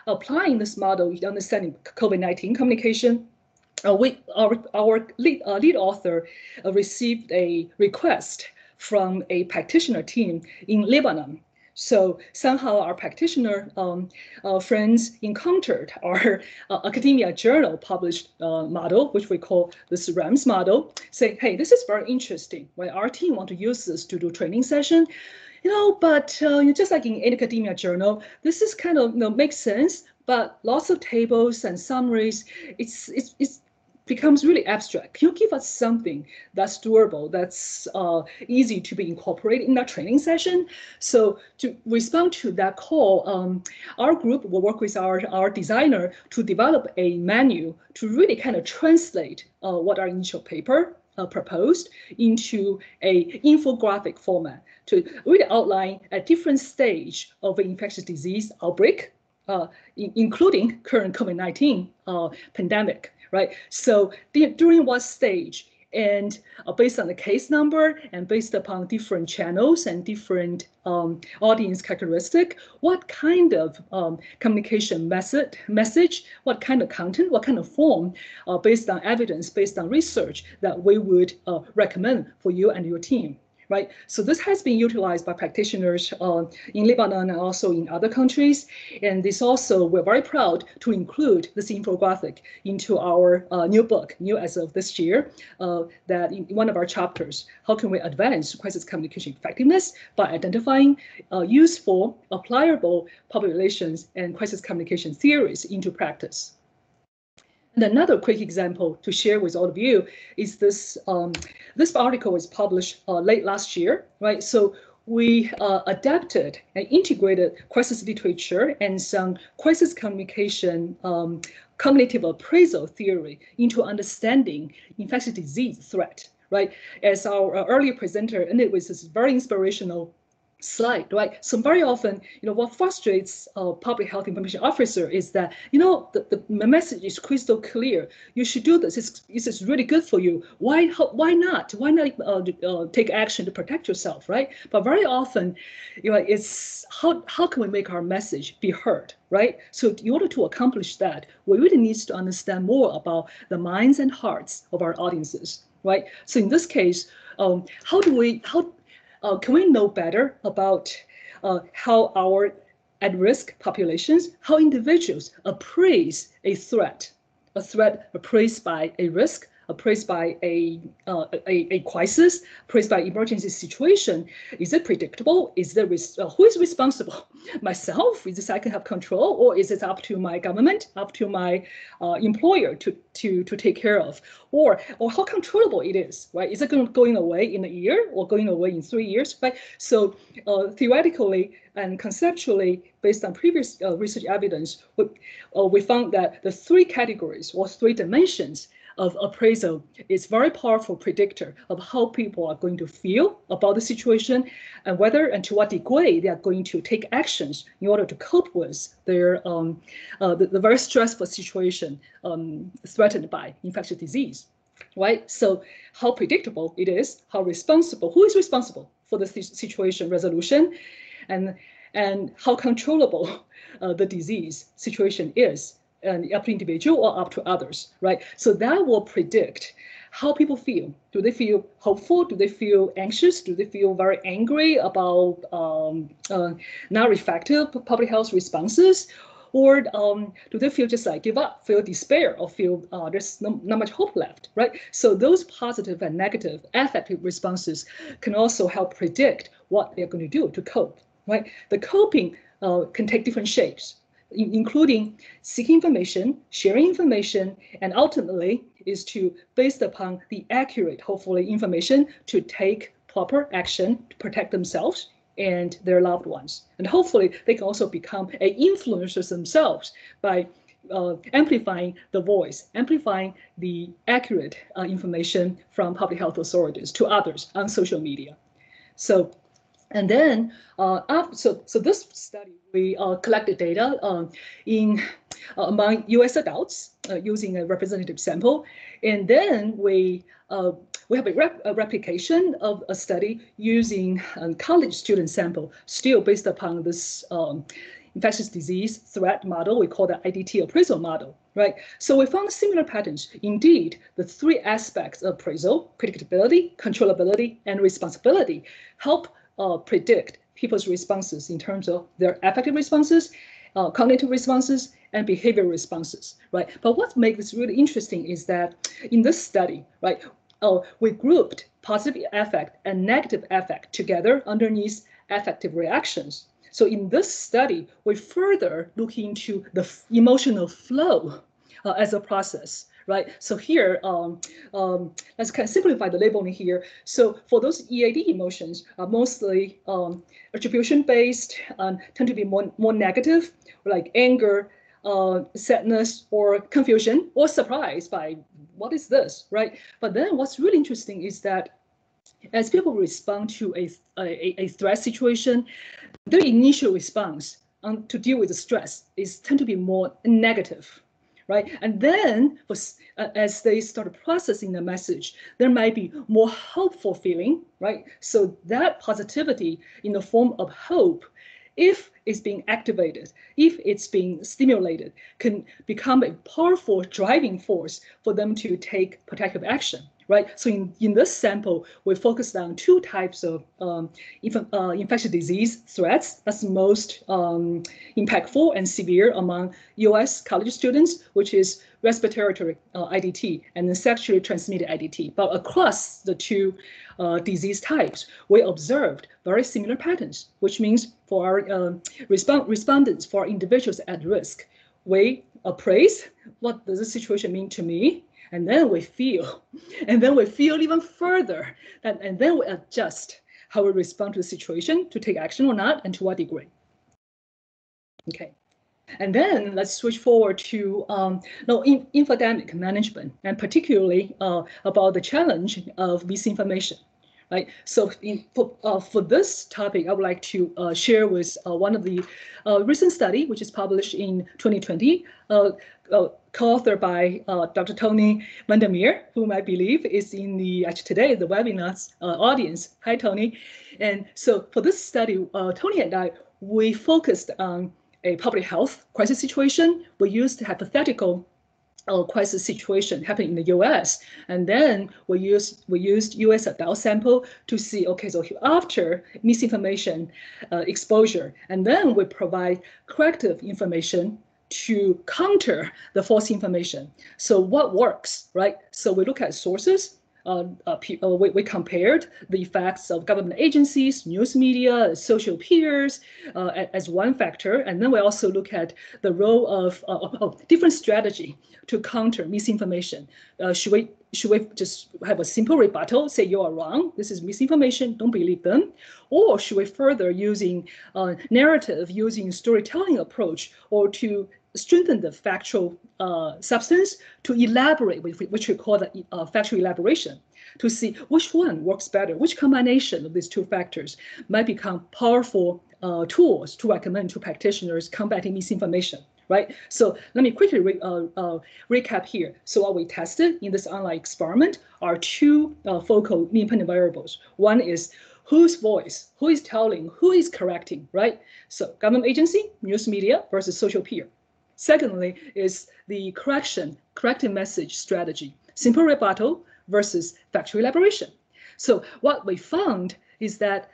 applying this model, understanding COVID nineteen communication, uh, we, our, our lead, uh, lead author uh, received a request from a practitioner team in Lebanon. So somehow our practitioner um, uh, friends encountered our uh, academia journal published uh, model, which we call this RAMS model, saying, hey, this is very interesting. Well, our team want to use this to do training session, you know, but uh, just like in any academia journal, this is kind of, you know, makes sense, but lots of tables and summaries, it's, it's, it's becomes really abstract. Can you give us something that's doable, that's uh, easy to be incorporated in that training session? So to respond to that call, um, our group will work with our, our designer to develop a menu to really kind of translate uh, what our initial paper uh, proposed into a infographic format to really outline a different stage of an infectious disease outbreak, uh, in, including current COVID nineteen uh, pandemic. Right. So the, during what stage, and uh, based on the case number and based upon different channels and different um, audience characteristic, what kind of um, communication method, message, what kind of content, what kind of form, uh, based on evidence, based on research, that we would uh, recommend for you and your team. right? So this has been utilized by practitioners uh, in Lebanon and also in other countries. And this also, we're very proud to include this infographic into our uh, new book, new as of this year, uh, that in one of our chapters, how can we advance crisis communication effectiveness by identifying uh, useful, applicable public relations and crisis communication theories into practice. And another quick example to share with all of you is this. Um, this article was published uh, late last year, right? So we uh, adapted and integrated crisis literature and some crisis communication um, cognitive appraisal theory into understanding infectious disease threat, right? As our uh, earlier presenter, and it was this very inspirational slide, right? So very often, you know, what frustrates a uh, public health information officer is that, you know, the, the message is crystal clear. You should do this. It's, this is really good for you. Why, how, why not? Why not uh, uh, take action to protect yourself, right? But very often, you know, it's how, how can we make our message be heard, right? So in order to accomplish that, we really need to understand more about the minds and hearts of our audiences, right? So in this case, um, how do we, how, Uh, can we know better about uh, how our at-risk populations, how individuals appraise a threat, a threat appraised by a risk, appraised by a, uh, a, a crisis, appraised by emergency situation? Is it predictable? Is there uh, who is responsible? Myself? Is this I can have control, or is it up to my government, up to my uh, employer to, to, to take care of? Or, or how controllable it is, right? Is it going away in a year or going away in three years, right? So uh, theoretically and conceptually, based on previous uh, research evidence, we, uh, we found that the three categories or three dimensions of appraisal is very powerful predictor of how people are going to feel about the situation and whether and to what degree they are going to take actions in order to cope with their um, uh, the, the very stressful situation um, threatened by infectious disease, right? So how predictable it is, how responsible, who is responsible for the situation resolution, and, and how controllable uh, the disease situation is, and up to individual or up to others, right? So that will predict how people feel. Do they feel hopeful? Do they feel anxious? Do they feel very angry about um, uh, non-effective public health responses? Or um, do they feel just like give up, feel despair, or feel uh, there's no, not much hope left, right? So those positive and negative affective responses can also help predict what they're going to do to cope, right? The coping uh, can take different shapes, including seeking information, sharing information, and ultimately is to, based upon the accurate, hopefully, information to take proper action to protect themselves and their loved ones. And hopefully they can also become an influencer themselves by uh, amplifying the voice, amplifying the accurate uh, information from public health authorities to others on social media. So, and then uh, after, so, so this study, we uh, collected data um, in uh, among U S adults uh, using a representative sample. And then we uh, we have a, rep a replication of a study using a college student sample, still based upon this um, infectious disease threat model. We call the I D T appraisal model, right? So we found similar patterns. Indeed, the three aspects of appraisal, predictability, controllability, and responsibility help Uh, predict people's responses in terms of their affective responses, uh, cognitive responses, and behavioral responses, right? But what makes this really interesting is that in this study, right, uh, we grouped positive affect and negative affect together underneath affective reactions. So in this study, we further look into the emotional flow uh, as a process. Right, so here, um, um, let's kind of simplify the labeling here. So for those E A D emotions are mostly um, attribution-based, um, tend to be more, more negative, like anger, uh, sadness, or confusion, or surprise by what is this, right? But then what's really interesting is that as people respond to a, a, a threat situation, their initial response um, to deal with the stress is tend to be more negative. Right, and then for, uh, as they start processing the message, there might be more hopeful feeling, right? So that positivity in the form of hope, if it's being activated, if it's being stimulated, can become a powerful driving force for them to take protective action, right? So in, in this sample, we focused on two types of um, inf uh, infectious disease threats that's most um, impactful and severe among U S college students, which is respiratory uh, I D T and then sexually transmitted I D T. But across the two uh, disease types, we observed very similar patterns, which means for our uh, respond respondents, for individuals at risk, we appraise what does the situation mean to me, and then we feel, and then we feel even further, and, and then we adjust how we respond to the situation to take action or not, and to what degree. Okay, and then let's switch forward to um, no, in, infodemic management, and particularly uh, about the challenge of misinformation. Right. So in, for, uh, for this topic, I would like to uh, share with uh, one of the uh, recent study, which is published in twenty twenty, uh, uh, co-authored by uh, Doctor Tony Vandermeer, whom I believe is in the, actually today, the webinar's uh, audience. Hi, Tony. And so for this study, uh, Tony and I, we focused on a public health crisis situation. We used hypothetical Uh, crisis situation happening in the U S and then we used we used U S adult sample to see, okay, so after misinformation uh, exposure, and then we provide corrective information to counter the false information. So what works, right? So we look at sources. Uh, uh, uh, we, we compared the effects of government agencies, news media, social peers uh, as one factor. And then we also look at the role of, uh, of different strategy to counter misinformation. Uh, should we should we just have a simple rebuttal, say you are wrong, this is misinformation, don't believe them? Or should we further using uh, narrative, using storytelling approach, or to strengthen the factual uh, substance, to elaborate, which we call the uh, factual elaboration, to see which one works better, which combination of these two factors might become powerful uh, tools to recommend to practitioners combating misinformation, right? So let me quickly re uh, uh, recap here. So what we tested in this online experiment are two uh, focal independent variables. One is whose voice, who is telling, who is correcting, right? So government agency, news media versus social peer. Secondly is the correction, corrective message strategy, simple rebuttal versus factual elaboration. So what we found is that,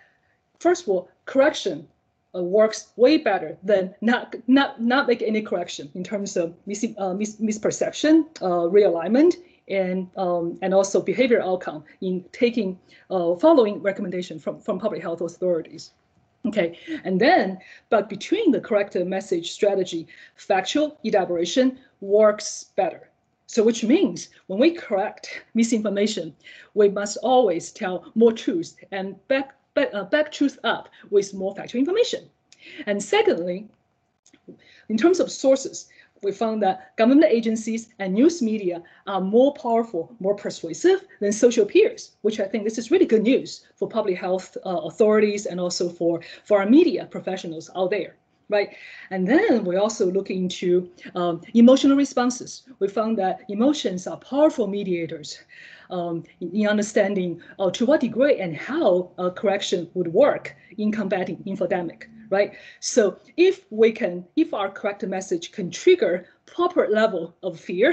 first of all, correction uh, works way better than not not not make any correction in terms of mis uh, mis misperception, uh, realignment, and um, and also behavior outcome in taking uh, following recommendation from from public health authorities. Okay, and then, but between the corrective message strategy, factual elaboration works better. So which means when we correct misinformation, we must always tell more truth and back, back, uh, back truth up with more factual information. And secondly, in terms of sources, we found that government agencies and news media are more powerful, more persuasive than social peers, which I think this is really good news for public health uh, authorities and also for, for our media professionals out there, right? And then we also look into um, emotional responses. We found that emotions are powerful mediators um, in understanding uh, to what degree and how uh, correction would work in combating infodemic. Right. So if we can, if our correct message can trigger proper level of fear,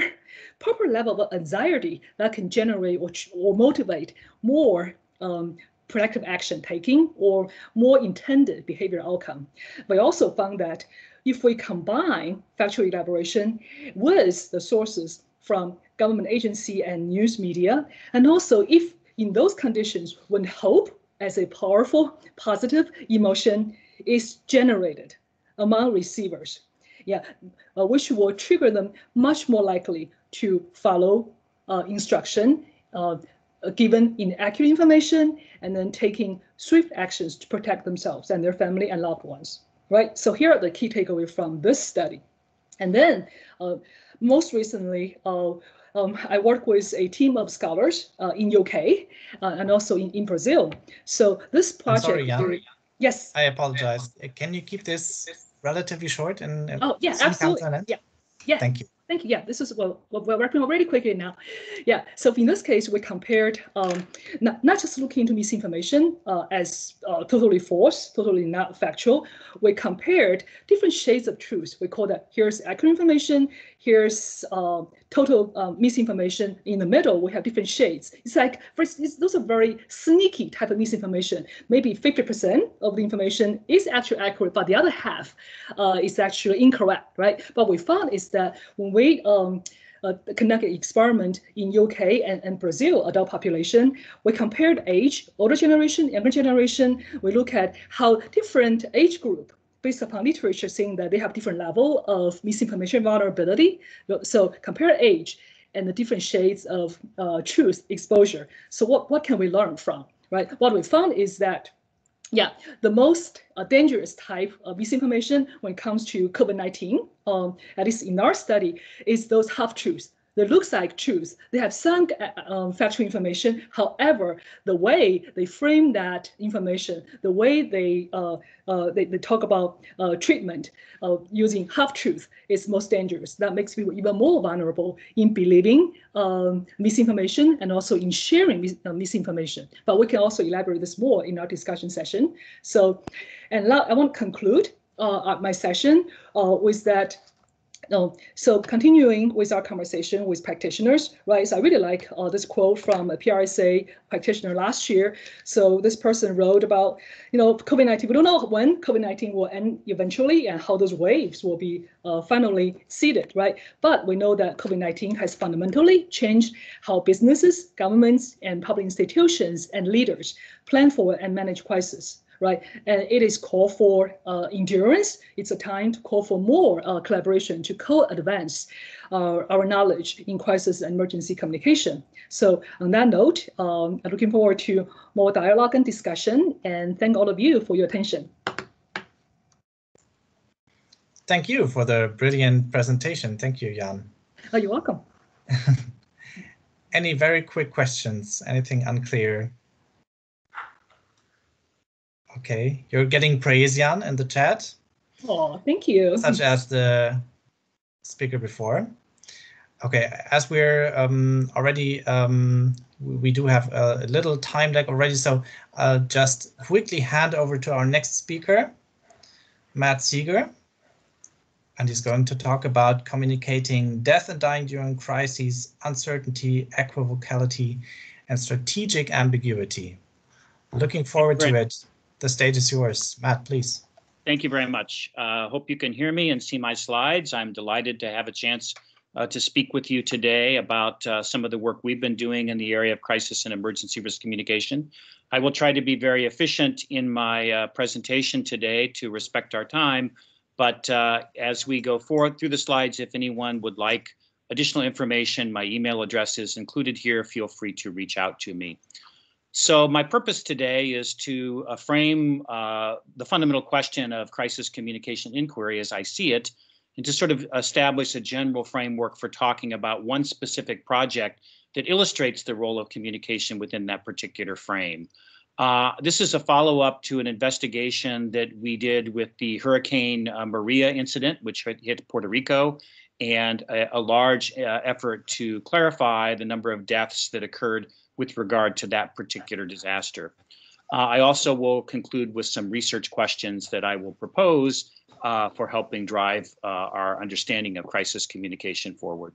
proper level of anxiety, that can generate or, or motivate more um, proactive action taking or more intended behavior outcome. We also found that if we combine factual elaboration with the sources from government agency and news media, and also if in those conditions when hope as a powerful positive emotion is generated among receivers, yeah, uh, which will trigger them much more likely to follow uh, instruction, uh, given inaccurate information, and then taking swift actions to protect themselves and their family and loved ones, right? So here are the key takeaways from this study. And then uh, most recently, uh, Um, I work with a team of scholars uh, in U K uh, and also in, in Brazil. So this project. I'm sorry, Yan. Yes. I apologize. Can you keep this relatively short and? Oh yeah, absolutely. Yeah. Yeah. Thank you. Thank you. Yeah, this is what well, we're wrapping up really quickly now. Yeah, so in this case, we compared um, not, not just looking into misinformation uh, as uh, totally false, totally not factual. We compared different shades of truth. We call that here's accurate information, here's uh, total uh, misinformation. In the middle, we have different shades. It's like, first, it's, those are very sneaky type of misinformation. Maybe fifty percent of the information is actually accurate, but the other half uh, is actually incorrect, right? But we found is that when we We um, uh, conducted an experiment in U K and, and Brazil adult population. We compared age, older generation, younger generation. We look at how different age group, based upon literature, saying that they have different level of misinformation vulnerability. So compare age and the different shades of uh, truth exposure. So what, what can we learn from, right? What we found is that Yeah, the most uh, dangerous type of misinformation when it comes to COVID nineteen, um, at least in our study, is those half-truths. They look like truths. They have some um, factual information. However, the way they frame that information, the way they uh, uh, they, they talk about uh, treatment uh, using half-truth is most dangerous. That makes people even more vulnerable in believing um, misinformation and also in sharing mis uh, misinformation. But we can also elaborate this more in our discussion session. So, and I want to conclude uh, my session uh, with that. Um, so continuing with our conversation with practitioners, right? So I really like uh, this quote from a P R S A practitioner last year. So this person wrote about, you know, COVID nineteen. We don't know when COVID nineteen will end eventually and how those waves will be uh, finally seeded, right? But we know that COVID nineteen has fundamentally changed how businesses, governments, and public institutions and leaders plan for and manage crisis. Right, and it is call for uh, endurance. It's a time to call for more uh, collaboration to co-advance uh, our knowledge in crisis and emergency communication. So on that note, um, I'm looking forward to more dialogue and discussion, and thank all of you for your attention. Thank you for the brilliant presentation. Thank you, Yan. Oh, you're welcome. Any very quick questions? Anything unclear? Okay, you're getting praise, Yan, in the chat. Oh, thank you. Such as the speaker before. Okay, as we're um, already, um, we do have a little time lag already, so I'll just quickly hand over to our next speaker, Matt Seeger. And he's going to talk about communicating death and dying during crises, uncertainty, equivocality, and strategic ambiguity. Looking forward Great. to it. The stage is yours, Matt, please. Thank you very much. Uh, hope you can hear me and see my slides. I'm delighted to have a chance uh, to speak with you today about uh, some of the work we've been doing in the area of crisis and emergency risk communication. I will try to be very efficient in my uh, presentation today to respect our time, but uh, as we go forward through the slides, if anyone would like additional information, my email address is included here. Feel free to reach out to me. So my purpose today is to uh, frame uh, the fundamental question of crisis communication inquiry as I see it, and to sort of establish a general framework for talking about one specific project that illustrates the role of communication within that particular frame. Uh, this is a follow-up to an investigation that we did with the Hurricane uh, Maria incident, which hit Puerto Rico, and a, a large uh, effort to clarify the number of deaths that occurred with regard to that particular disaster. Uh, I also will conclude with some research questions that I will propose uh, for helping drive uh, our understanding of crisis communication forward.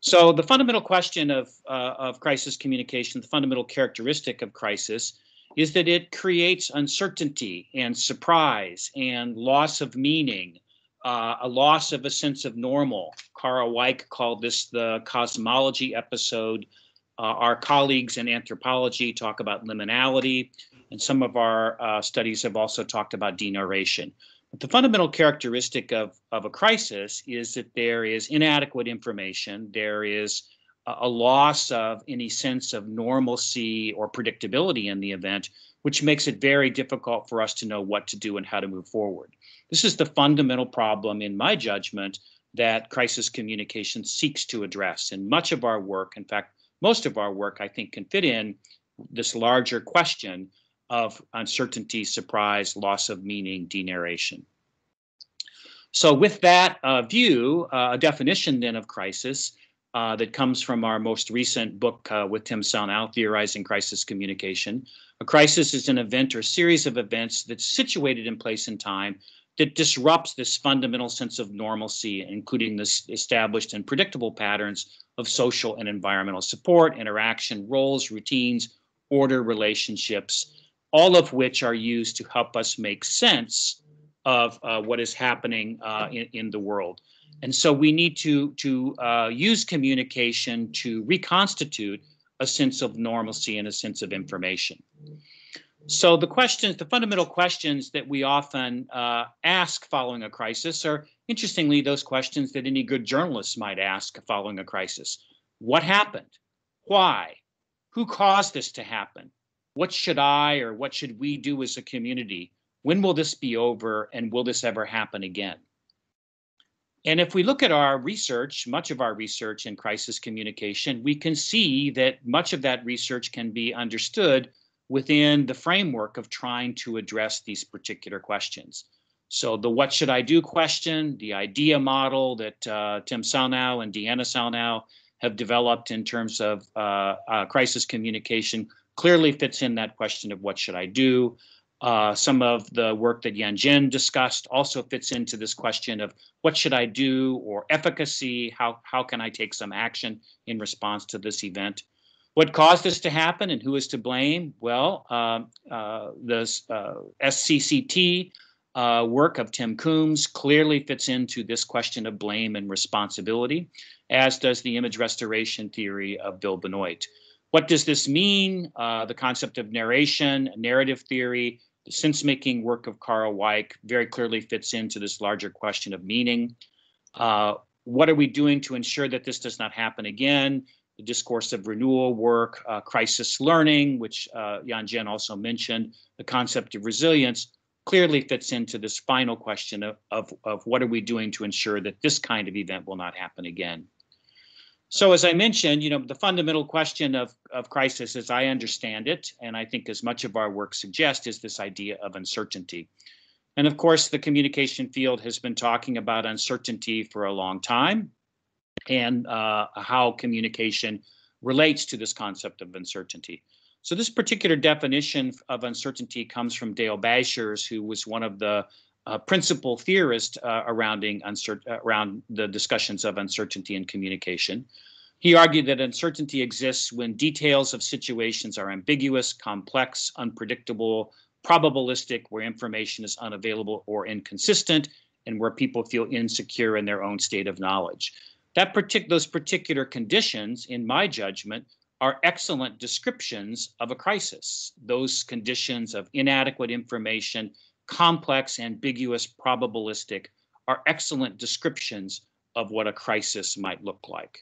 So the fundamental question of, uh, of crisis communication, the fundamental characteristic of crisis, is that it creates uncertainty and surprise and loss of meaning, uh, a loss of a sense of normal. Kara Weick called this the cosmology episode. Uh, our colleagues in anthropology talk about liminality, and some of our uh, studies have also talked about denarration. But the fundamental characteristic of, of a crisis is that there is inadequate information, there is a, a loss of any sense of normalcy or predictability in the event, which makes it very difficult for us to know what to do and how to move forward. This is the fundamental problem, in my judgment, that crisis communication seeks to address. And much of our work, in fact, most of our work, I think, can fit in this larger question of uncertainty, surprise, loss of meaning, denarration. So with that uh, view, uh, a definition then of crisis uh, that comes from our most recent book uh, with Tim Sellnow, Theorizing Crisis Communication. A crisis is an event or series of events that's situated in place and time that disrupts this fundamental sense of normalcy, including the established and predictable patterns of social and environmental support, interaction, roles, routines, order, relationships, all of which are used to help us make sense of uh, what is happening uh, in, in the world. And so we need to, to uh, use communication to reconstitute a sense of normalcy and a sense of information. So the questions, the fundamental questions that we often uh, ask following a crisis are, interestingly, those questions that any good journalist might ask following a crisis. What happened? Why? Who caused this to happen? What should I or what should we do as a community? When will this be over, and will this ever happen again? And if we look at our research, much of our research in crisis communication, we can see that much of that research can be understood within the framework of trying to address these particular questions. So the what should I do question, the IDEA model that uh, Tim Sellnow and Diana Sellnow have developed in terms of uh, uh, crisis communication, clearly fits in that question of what should I do. Uh, some of the work that Yan Jin discussed also fits into this question of what should I do, or efficacy, how, how can I take some action in response to this event. What caused this to happen and who is to blame? Well, uh, uh, the uh, S C C T uh, work of Tim Coombs clearly fits into this question of blame and responsibility, as does the image restoration theory of Bill Benoit. What does this mean? Uh, the concept of narration, narrative theory, the sense-making work of Kara Weick very clearly fits into this larger question of meaning. Uh, what are we doing to ensure that this does not happen again? The discourse of renewal work, uh, crisis learning, which uh, Yan Jin also mentioned, the concept of resilience clearly fits into this final question of, of, of what are we doing to ensure that this kind of event will not happen again. So as I mentioned, you know, the fundamental question of, of crisis, as I understand it, and I think as much of our work suggests, is this idea of uncertainty. And of course, the communication field has been talking about uncertainty for a long time, and uh, how communication relates to this concept of uncertainty. So this particular definition of uncertainty comes from Dale Brashers, who was one of the uh, principal theorists uh, around, around the discussions of uncertainty in communication. He argued that uncertainty exists when details of situations are ambiguous, complex, unpredictable, probabilistic, where information is unavailable or inconsistent, and where people feel insecure in their own state of knowledge. That partic- those particular conditions, in my judgment, are excellent descriptions of a crisis. Those conditions of inadequate information, complex, ambiguous, probabilistic, are excellent descriptions of what a crisis might look like.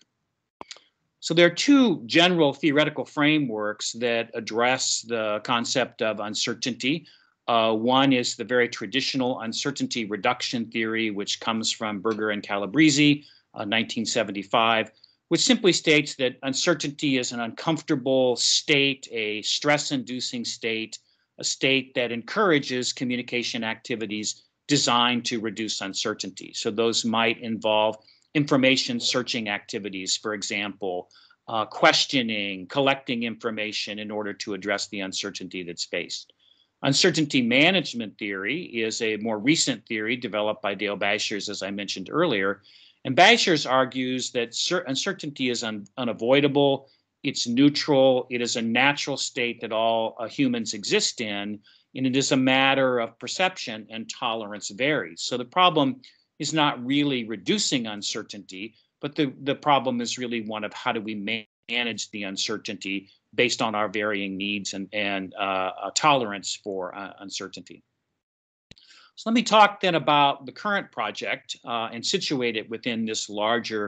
So there are two general theoretical frameworks that address the concept of uncertainty. Uh, one is the very traditional uncertainty reduction theory, which comes from Berger and Calabresi, Uh, nineteen seventy-five, which simply states that uncertainty is an uncomfortable state, a stress-inducing state, a state that encourages communication activities designed to reduce uncertainty. So those might involve information searching activities, for example, uh, questioning, collecting information in order to address the uncertainty that's faced. Uncertainty management theory is a more recent theory developed by Dale Brashers, as I mentioned earlier. And Brashers argues that uncertainty is un unavoidable, it's neutral, it is a natural state that all uh, humans exist in, and it is a matter of perception, and tolerance varies. So the problem is not really reducing uncertainty, but the, the problem is really one of how do we man manage the uncertainty based on our varying needs and, and uh, uh, tolerance for uh, uncertainty. So let me talk then about the current project uh, and situate it within this larger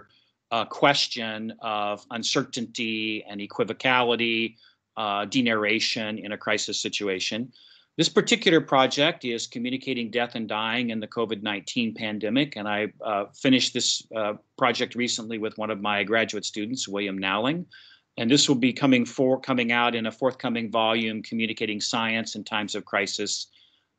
uh, question of uncertainty and equivocality, uh, denarration in a crisis situation. This particular project is Communicating Death and Dying in the COVID nineteen Pandemic, and I uh, finished this uh, project recently with one of my graduate students, William Nowling, and this will be coming, for, coming out in a forthcoming volume, Communicating Science in Times of Crisis,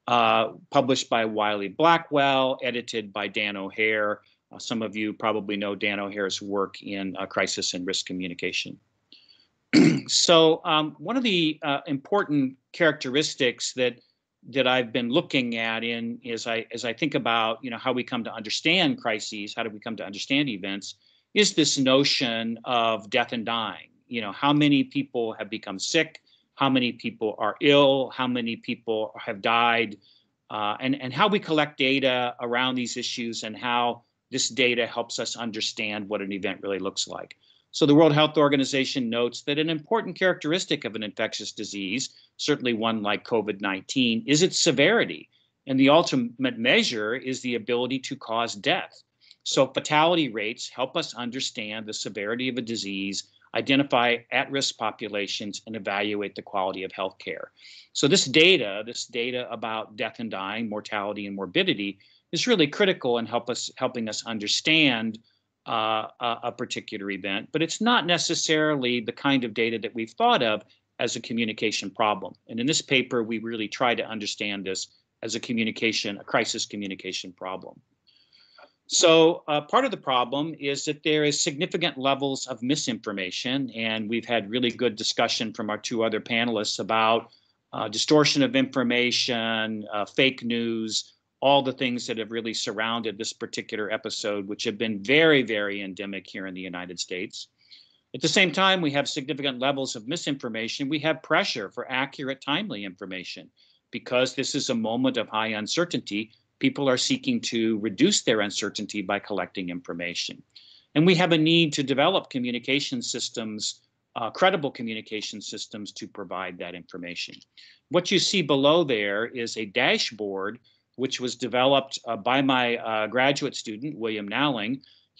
uh, published by Wiley Blackwell, edited by Dan O'Hare. Uh, some of you probably know Dan O'Hare's work in uh, crisis and risk communication. So um, one of the uh, important characteristics that that I've been looking at in is I as I think about, you know, how we come to understand crises, how do we come to understand events, is this notion of death and dying. You know, how many people have become sick, how many people are ill, how many people have died, uh, and, and how we collect data around these issues and how this data helps us understand what an event really looks like. So the World Health Organization notes that an important characteristic of an infectious disease, certainly one like COVID nineteen, is its severity. And the ultimate measure is the ability to cause death. So fatality rates help us understand the severity of a disease, identify at-risk populations, and evaluate the quality of health care. So this data, this data about death and dying, mortality and morbidity, is really critical in help us, helping us understand Uh, a, a particular event, but it's not necessarily the kind of data that we've thought of as a communication problem. And in this paper, we really try to understand this as a communication, a crisis communication problem. So uh, part of the problem is that there is significant levels of misinformation, and we've had really good discussion from our two other panelists about uh, distortion of information, uh, fake news, all the things that have really surrounded this particular episode, which have been very, very endemic here in the United States. At the same time, we have significant levels of misinformation. We have pressure for accurate, timely information. Because this is a moment of high uncertainty, people are seeking to reduce their uncertainty by collecting information. And we have a need to develop communication systems, uh, credible communication systems, to provide that information. What you see below there is a dashboard which was developed uh, by my uh, graduate student, William Nowling.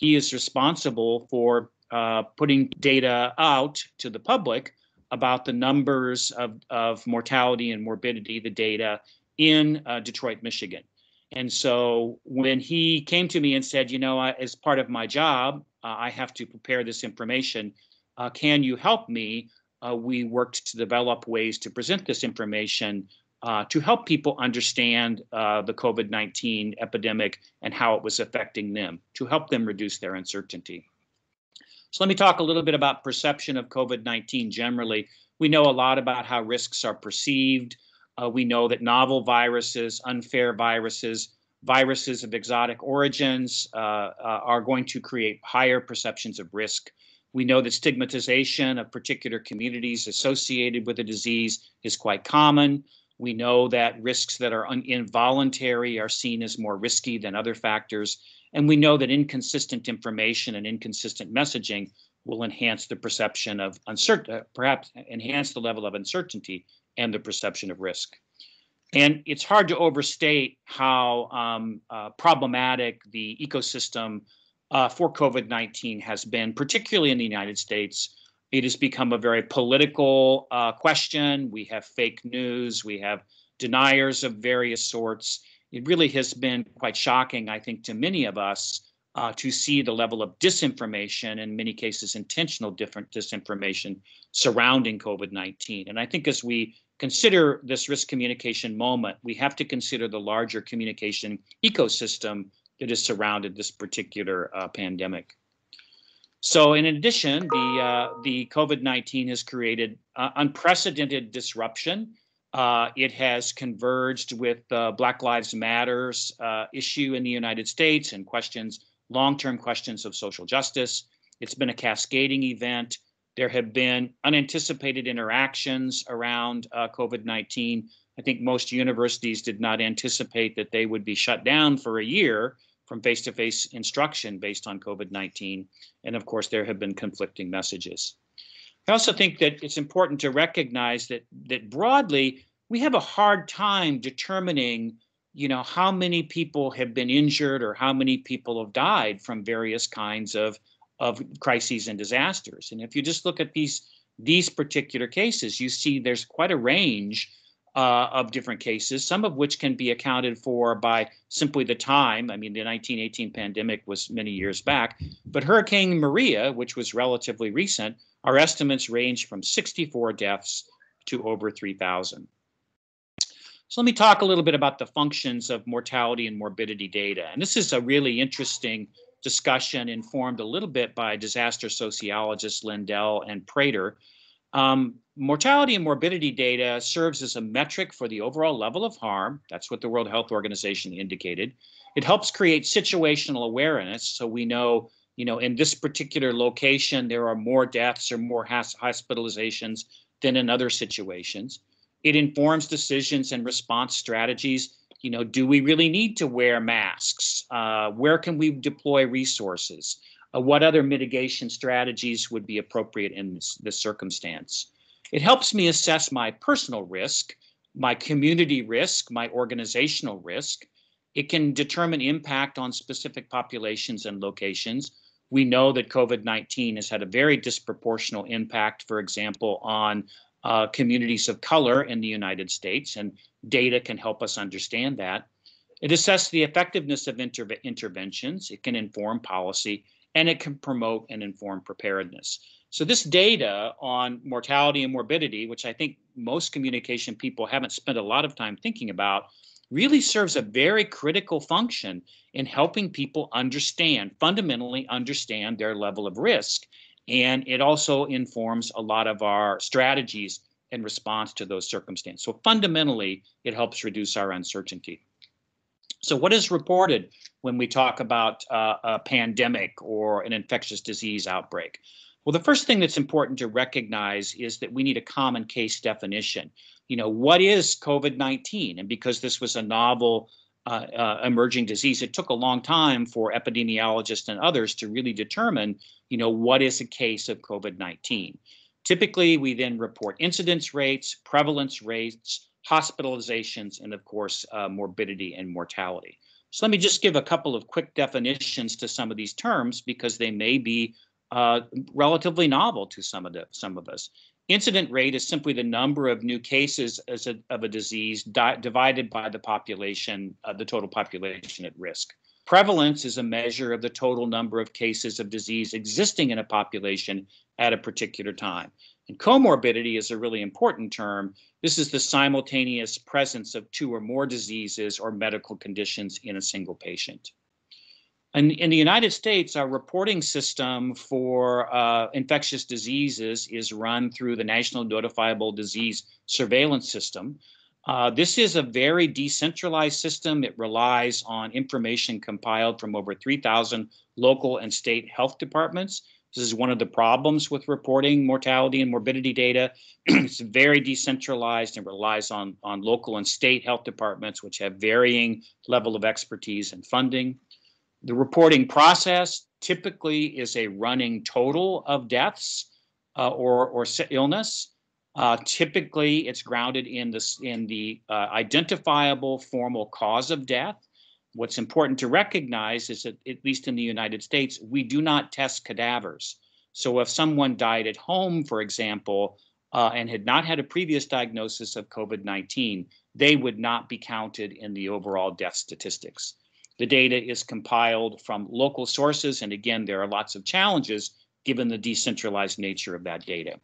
He is responsible for uh, putting data out to the public about the numbers of, of mortality and morbidity, the data in uh, Detroit, Michigan. And so when he came to me and said, you know, I, as part of my job, uh, I have to prepare this information. Uh, can you help me? Uh, we worked to develop ways to present this information Uh, to help people understand uh, the COVID nineteen epidemic and how it was affecting them, to help them reduce their uncertainty. So let me talk a little bit about perception of COVID nineteen generally. We know a lot about how risks are perceived. Uh, we know that novel viruses, unfair viruses, viruses of exotic origins uh, uh, are going to create higher perceptions of risk. We know that stigmatization of particular communities associated with a disease is quite common. We know that risks that are involuntary are seen as more risky than other factors. And we know that inconsistent information and inconsistent messaging will enhance the perception of uncertainty, perhaps enhance the level of uncertainty and the perception of risk. And it's hard to overstate how um, uh, problematic the ecosystem uh, for COVID nineteen has been, particularly in the United States. It has become a very political uh, question. We have fake news. We have deniers of various sorts. It really has been quite shocking, I think, to many of us uh, to see the level of disinformation, in many cases intentional different disinformation, surrounding COVID nineteen. And I think as we consider this risk communication moment, we have to consider the larger communication ecosystem that has surrounded this particular uh, pandemic. So in addition, the, uh, the COVID nineteen has created uh, unprecedented disruption. Uh, it has converged with uh, Black Lives Matter's uh, issue in the United States and questions, long-term questions of social justice. It's been a cascading event. There have been unanticipated interactions around uh, COVID nineteen. I think most universities did not anticipate that they would be shut down for a year from face-to-face instruction based on COVID nineteen. And of course, there have been conflicting messages. I also think that it's important to recognize that, that broadly, we have a hard time determining, you know, how many people have been injured or how many people have died from various kinds of, of crises and disasters. And if you just look at these, these particular cases, you see there's quite a range Uh, of different cases, some of which can be accounted for by simply the time. I mean, the nineteen eighteen pandemic was many years back, but Hurricane Maria, which was relatively recent, our estimates range from sixty-four deaths to over three thousand. So let me talk a little bit about the functions of mortality and morbidity data. And this is a really interesting discussion, informed a little bit by disaster sociologists Lindell and Prater. Um, mortality and morbidity data serves as a metric for the overall level of harm. That's what the World Health Organization indicated. It helps create situational awareness, so we know, you know, in this particular location, there are more deaths or more hospitalizations than in other situations. It informs decisions and response strategies. You know, do we really need to wear masks? Uh, where can we deploy resources? Uh, what other mitigation strategies would be appropriate in this, this circumstance? It helps me assess my personal risk, my community risk, my organizational risk. It can determine impact on specific populations and locations. We know that COVID nineteen has had a very disproportional impact, for example, on uh, communities of color in the United States, and data can help us understand that. It assesses the effectiveness of inter interventions, it can inform policy, and it can promote and inform preparedness. So this data on mortality and morbidity, which I think most communication people haven't spent a lot of time thinking about, really serves a very critical function in helping people understand, fundamentally understand their level of risk. And it also informs a lot of our strategies in response to those circumstances. So fundamentally, it helps reduce our uncertainty. So what is reported when we talk about uh, a pandemic or an infectious disease outbreak? Well, the first thing that's important to recognize is that we need a common case definition. You know, what is COVID nineteen? And because this was a novel uh, uh, emerging disease, it took a long time for epidemiologists and others to really determine, you know, what is a case of COVID nineteen. Typically, we then report incidence rates, prevalence rates, hospitalizations, and of course, uh, morbidity and mortality. So let me just give a couple of quick definitions to some of these terms because they may be uh, relatively novel to some of, the, some of us. Incident rate is simply the number of new cases as a, of a disease di divided by the population, uh, the total population at risk. Prevalence is a measure of the total number of cases of disease existing in a population at a particular time. And comorbidity is a really important term. This is the simultaneous presence of two or more diseases or medical conditions in a single patient. And in the United States, our reporting system for uh, infectious diseases is run through the National Notifiable Disease Surveillance System. Uh, this is a very decentralized system. It relies on information compiled from over three thousand local and state health departments. This is one of the problems with reporting mortality and morbidity data. It's very decentralized and relies on, on local and state health departments, which have varying level of expertise and funding. The reporting process typically is a running total of deaths uh, or, or illness. Uh, typically, it's grounded in the, in the uh, identifiable formal cause of death. What's important to recognize is that, at least in the United States, we do not test cadavers. So if someone died at home, for example, uh, and had not had a previous diagnosis of COVID nineteen, they would not be counted in the overall death statistics. The data is compiled from local sources, and again, there are lots of challenges given the decentralized nature of that data.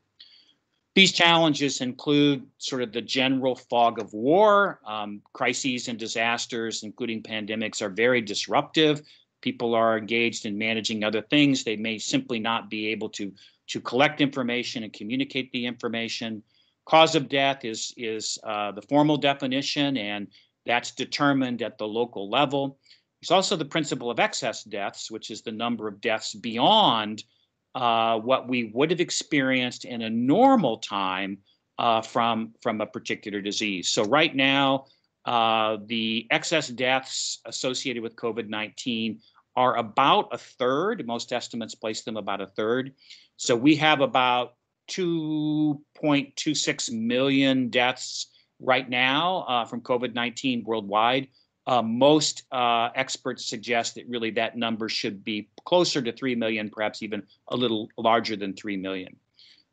These challenges include sort of the general fog of war. Um, crises and disasters, including pandemics, are very disruptive. People are engaged in managing other things. They may simply not be able to, to collect information and communicate the information. Cause of death is, is uh, the formal definition, and that's determined at the local level. There's also the principle of excess deaths, which is the number of deaths beyond uh, what we would have experienced in a normal time uh, from, from a particular disease. So right now, uh, the excess deaths associated with COVID nineteen are about a third. Most estimates place them about a third. So we have about two point two six million deaths right now uh, from COVID nineteen worldwide. Uh, most uh, experts suggest that really that number should be closer to three million, perhaps even a little larger than three million.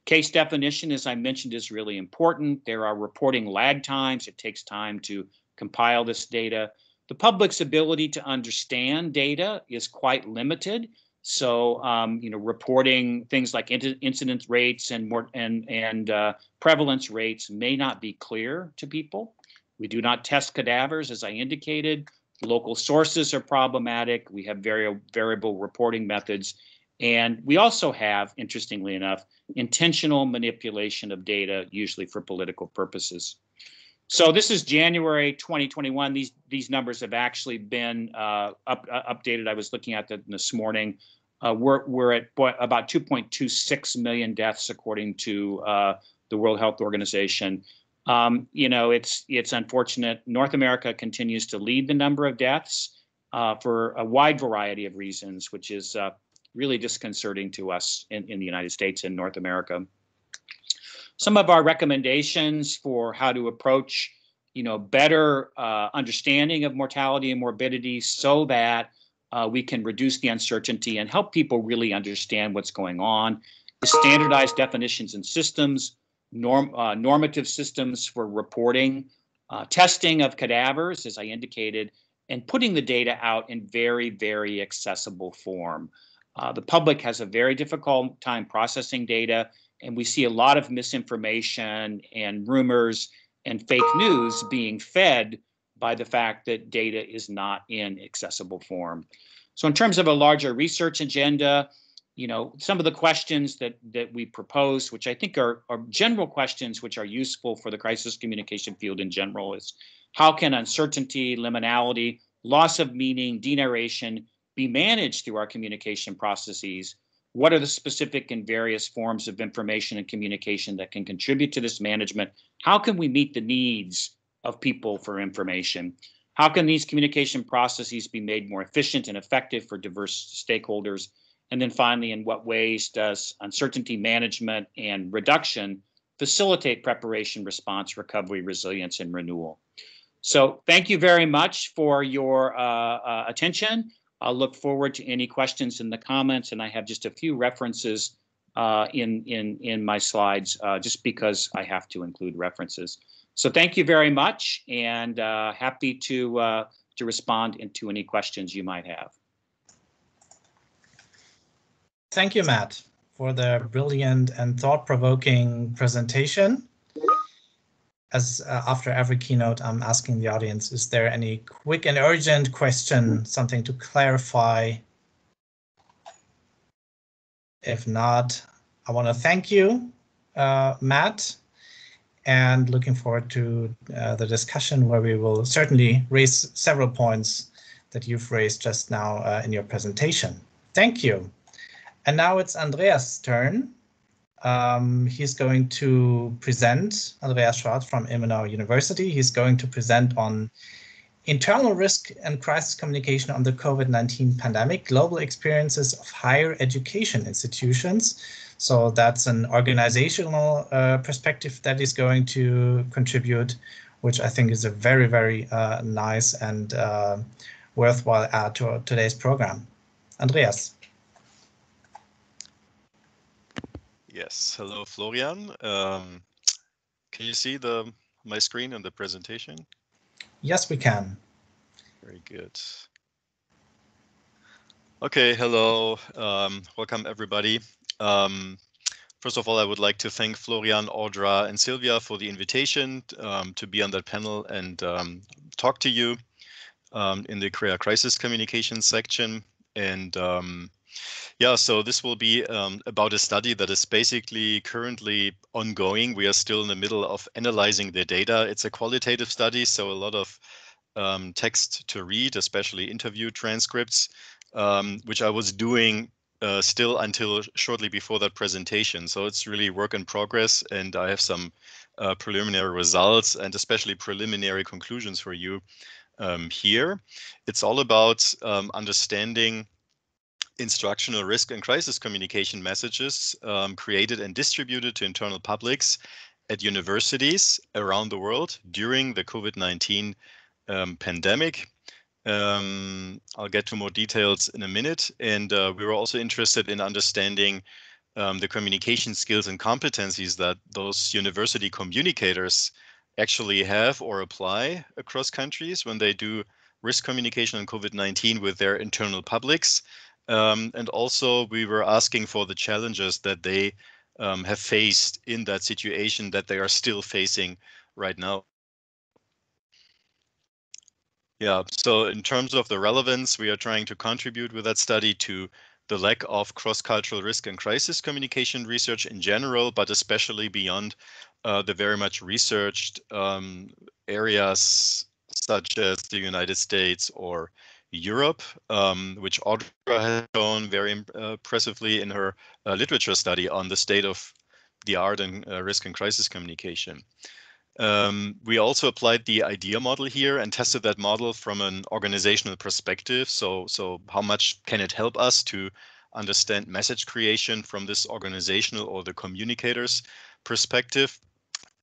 Case definition, as I mentioned, is really important. There are reporting lag times. It takes time to compile this data. The public's ability to understand data is quite limited. So, um, you know, reporting things like in incidence rates and, more, and, and uh, prevalence rates may not be clear to people. We do not test cadavers, as I indicated. Local sources are problematic. We have very variable reporting methods. And we also have, interestingly enough, intentional manipulation of data, usually for political purposes. So this is January twenty twenty-one. These these numbers have actually been uh, up, uh, updated. I was looking at them this morning. Uh, we're we're at about two point two six million deaths, according to uh, the World Health Organization. Um, you know, it's it's unfortunate. North America continues to lead the number of deaths uh, for a wide variety of reasons, which is uh, really disconcerting to us in, in the United States and North America. Some of our recommendations for how to approach, you know, better uh, understanding of mortality and morbidity, so that uh, we can reduce the uncertainty and help people really understand what's going on. Standardized definitions and systems, norm, uh, normative systems for reporting, uh, testing of cadavers, as I indicated, and putting the data out in very, very accessible form. Uh, the public has a very difficult time processing data, and we see a lot of misinformation and rumors and fake news being fed by the fact that data is not in accessible form. So in terms of a larger research agenda, you know, some of the questions that that we propose, which I think are, are general questions which are useful for the crisis communication field in general, is how can uncertainty, liminality, loss of meaning, denarration be managed through our communication processes? What are the specific and various forms of information and communication that can contribute to this management? How can we meet the needs of people for information? How can these communication processes be made more efficient and effective for diverse stakeholders? And then finally, in what ways does uncertainty management and reduction facilitate preparation, response, recovery, resilience, and renewal? So thank you very much for your uh, uh, attention. I'll look forward to any questions in the comments, and I have just a few references uh, in, in, in my slides, uh, just because I have to include references. So thank you very much, and uh, happy to, uh, to respond into any questions you might have. Thank you, Matt, for the brilliant and thought-provoking presentation. As uh, after every keynote, I'm asking the audience, is there any quick and urgent question, something to clarify? If not, I want to thank you, uh, Matt, and looking forward to uh, the discussion, where we will certainly raise several points that you've raised just now uh, in your presentation. Thank you. And now it's Andreas' turn. Um, he's going to present, Andreas Schwarz from Ilmenau University. He's going to present on internal risk and crisis communication on the COVID nineteen pandemic, global experiences of higher education institutions. So that's an organizational uh, perspective that is going to contribute, which I think is a very, very uh, nice and uh, worthwhile add to today's program. Andreas. Yes, hello, Florian. Um, can you see the my screen and the presentation? Yes, we can. Very good. Okay, hello. Um, welcome, everybody. Um, first of all, I would like to thank Florian, Audra, and Silvia for the invitation um, to be on that panel and um, talk to you um, in the Career Crisis Communication section. And um, yeah, so this will be um, about a study that is basically currently ongoing. We are still in the middle of analyzing the data. It's a qualitative study, so a lot of um, text to read, especially interview transcripts, um, which I was doing uh, still until shortly before that presentation. So it's really work in progress, and I have some uh, preliminary results and especially preliminary conclusions for you um, here. It's all about um, understanding instructional risk and crisis communication messages um, created and distributed to internal publics at universities around the world during the COVID nineteen um, pandemic. Um, I'll get to more details in a minute. And uh, we were also interested in understanding um, the communication skills and competencies that those university communicators actually have or apply across countries when they do risk communication on COVID nineteen with their internal publics. Um, and also we were asking for the challenges that they um, have faced in that situation that they are still facing right now. Yeah, so in terms of the relevance, we are trying to contribute with that study to the lack of cross-cultural risk and crisis communication research in general, but especially beyond uh, the very much researched um, areas such as the United States or Europe, um, which Audra has shown very imp uh, impressively in her uh, literature study on the state of the art and uh, risk and crisis communication. Um, we also applied the IDEA model here and tested that model from an organizational perspective. So, so how much can it help us to understand message creation from this organizational or the communicator's perspective?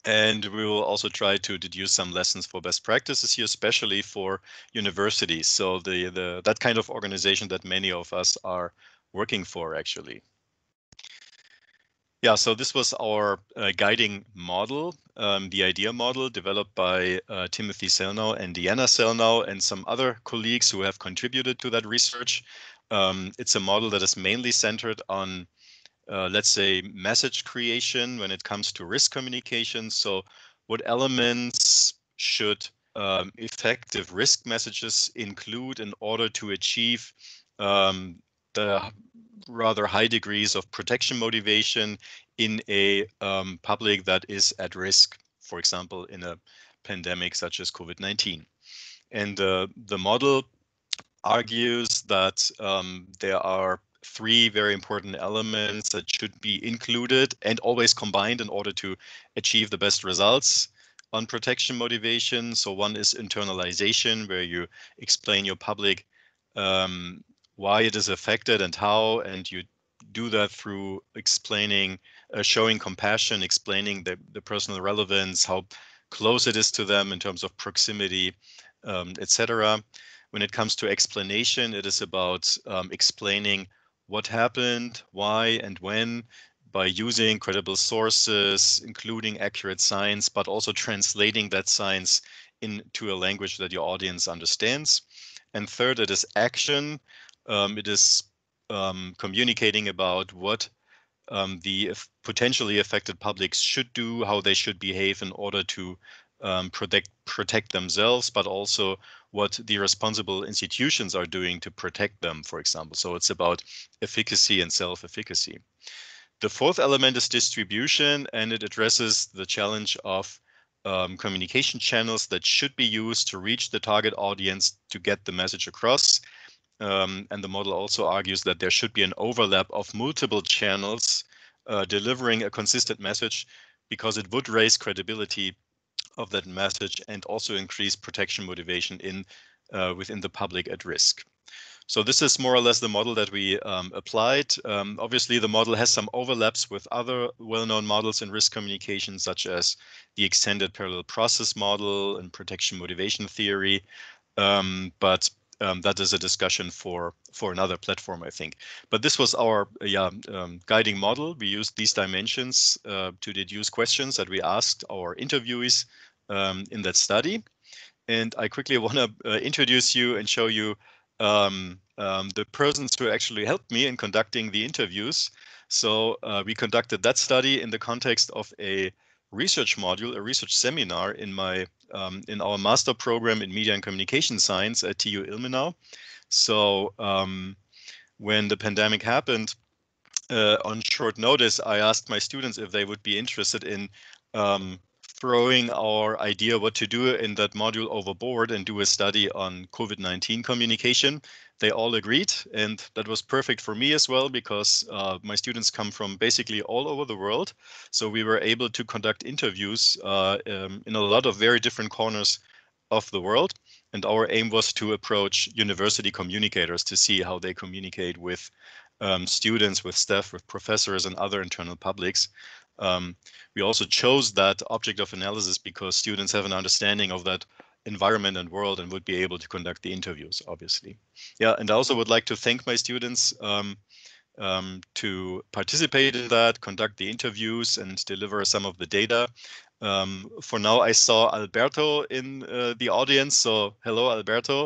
And we will also try to deduce some lessons for best practices here, especially for universities. So the, the that kind of organization that many of us are working for, actually. Yeah, so this was our uh, guiding model, um, the IDEA model developed by uh, Timothy Sellnow and Diana Sellnow and some other colleagues who have contributed to that research. Um, it's a model that is mainly centered on, uh, let's say, message creation when it comes to risk communication. So what elements should um, effective risk messages include in order to achieve um, the rather high degrees of protection motivation in a um, public that is at risk, for example, in a pandemic such as COVID nineteen. And uh, the model argues that um, there are three very important elements that should be included and always combined in order to achieve the best results on protection motivation. So one is internalization, where you explain your public um, why it is affected and how, and you do that through explaining, uh, showing compassion, explaining the, the personal relevance, how close it is to them in terms of proximity, um, et cetera. When it comes to explanation, it is about um, explaining what happened, why, and when, by using credible sources, including accurate science, but also translating that science into a language that your audience understands. And third, it is action. Um, it is um, communicating about what um, the potentially affected publics should do, how they should behave in order to um, protect, protect themselves, but also what the responsible institutions are doing to protect them, for example. So it's about efficacy and self-efficacy. The fourth element is distribution, and it addresses the challenge of um, communication channels that should be used to reach the target audience to get the message across. Um, and the model also argues that there should be an overlap of multiple channels uh, delivering a consistent message, because it would raise credibility of that message and also increase protection motivation in uh, within the public at risk. So this is more or less the model that we um, applied. Um, obviously, the model has some overlaps with other well-known models in risk communication, such as the extended parallel process model and protection motivation theory, um, but Um, that is a discussion for for another platform, I think. But this was our yeah, um, guiding model. We used these dimensions uh, to deduce questions that we asked our interviewees um, in that study. And I quickly want to uh, introduce you and show you um, um, the persons who actually helped me in conducting the interviews. So uh, we conducted that study in the context of a research module, a research seminar in my um, in our master program in media and communication science at T U Ilmenau. So um, when the pandemic happened, uh, on short notice, I asked my students if they would be interested in um, throwing our idea what to do in that module overboard and do a study on COVID nineteen communication. They all agreed, and that was perfect for me as well, because uh, my students come from basically all over the world. So we were able to conduct interviews uh, um, in a lot of very different corners of the world. And our aim was to approach university communicators to see how they communicate with um, students, with staff, with professors, and other internal publics. Um, we also chose that object of analysis because students have an understanding of that environment and world and would be able to conduct the interviews, obviously. Yeah, and I also would like to thank my students um, um, to participate in that, conduct the interviews, and deliver some of the data. Um, for now, I saw Alberto in uh, the audience, so hello, Alberto,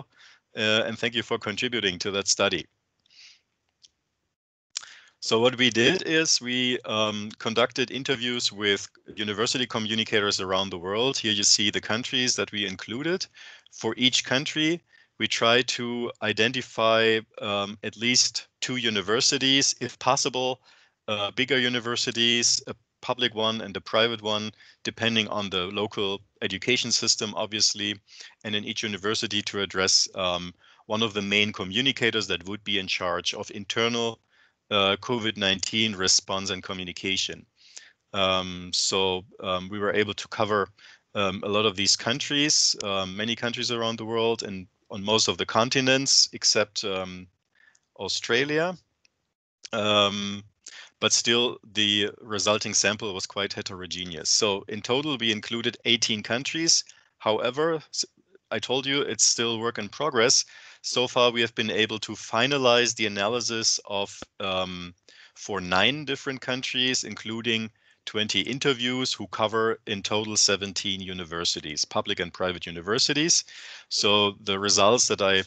uh, and thank you for contributing to that study. So what we did is we um, conducted interviews with university communicators around the world. Here you see the countries that we included. For each country, we try to identify um, at least two universities, if possible, uh, bigger universities, a public one and a private one, depending on the local education system, obviously, and in each university to address um, one of the main communicators that would be in charge of internal Uh, COVID nineteen response and communication. Um, so um, we were able to cover um, a lot of these countries, um, many countries around the world and on most of the continents except um, Australia. Um, but still the resulting sample was quite heterogeneous. So in total we included eighteen countries. However, I told you it's still work in progress. So far, we have been able to finalize the analysis of um, for nine different countries, including twenty interviews who cover in total seventeen universities, public and private universities. So the results that I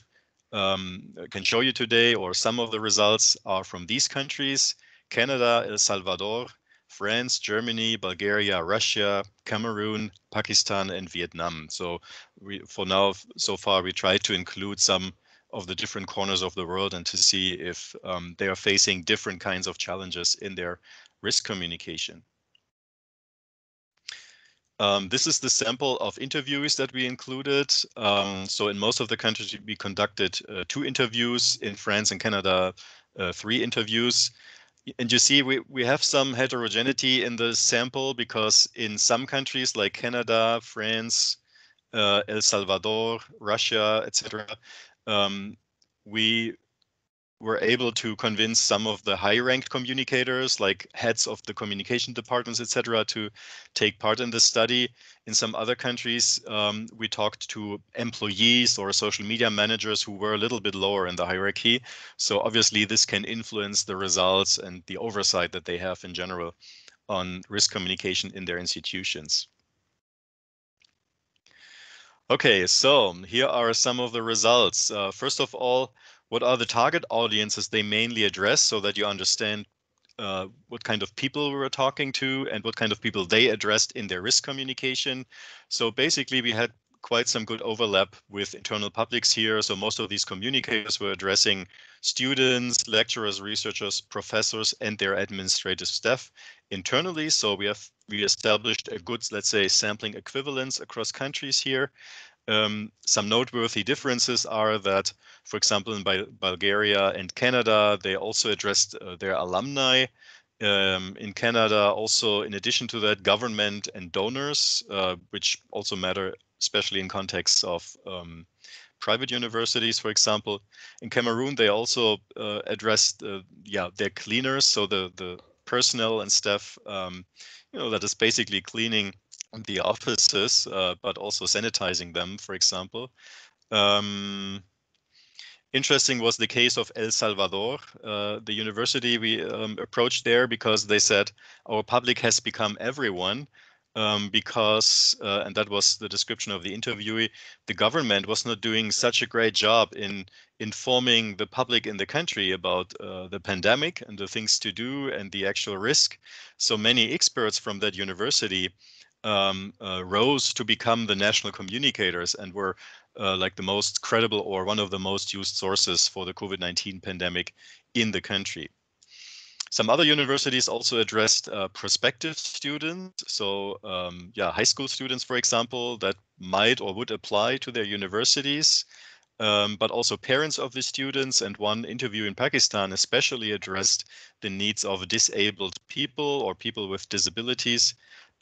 um, can show you today, or some of the results, are from these countries: Canada, El Salvador, France, Germany, Bulgaria, Russia, Cameroon, Pakistan, and Vietnam. So we, for now, so far, we try to include some of the different corners of the world and to see if um, they are facing different kinds of challenges in their risk communication. Um, this is the sample of interviews that we included. Um, so in most of the countries, we conducted uh, two interviews. In France and Canada, uh, three interviews. And you see, we, we have some heterogeneity in the sample because in some countries like Canada, France, uh, El Salvador, Russia, et cetera, um, we were able to convince some of the high-ranked communicators, like heads of the communication departments, et cetera, to take part in the study. In some other countries, um, we talked to employees or social media managers who were a little bit lower in the hierarchy. So obviously this can influence the results and the oversight that they have in general on risk communication in their institutions. Okay, so here are some of the results. Uh, first of all, what are the target audiences they mainly address, so that you understand uh, what kind of people we were talking to and what kind of people they addressed in their risk communication. So basically we had quite some good overlap with internal publics here. So most of these communicators were addressing students, lecturers, researchers, professors, and their administrative staff internally. So we have we established a good, let's say, sampling equivalence across countries here. Um, some noteworthy differences are that, for example, in Bulgaria and Canada, they also addressed uh, their alumni. Um, in Canada, also, in addition to that, government and donors, uh, which also matter, especially in context of um, private universities, for example. In Cameroon, they also uh, addressed uh, yeah, their cleaners, so the, the personnel and staff, um, you know, that is basically cleaning the offices, uh, but also sanitizing them, for example. Um, interesting was the case of El Salvador, uh, the university we um, approached there, because they said our public has become everyone, um, because, uh, and that was the description of the interviewee, the government was not doing such a great job in informing the public in the country about uh, the pandemic and the things to do and the actual risk. So many experts from that university Um, uh, rose to become the national communicators and were uh, like the most credible or one of the most used sources for the COVID nineteen pandemic in the country. Some other universities also addressed uh, prospective students. So um, yeah, high school students, for example, that might or would apply to their universities, um, but also parents of the students. And one interview in Pakistan especially addressed the needs of disabled people or people with disabilities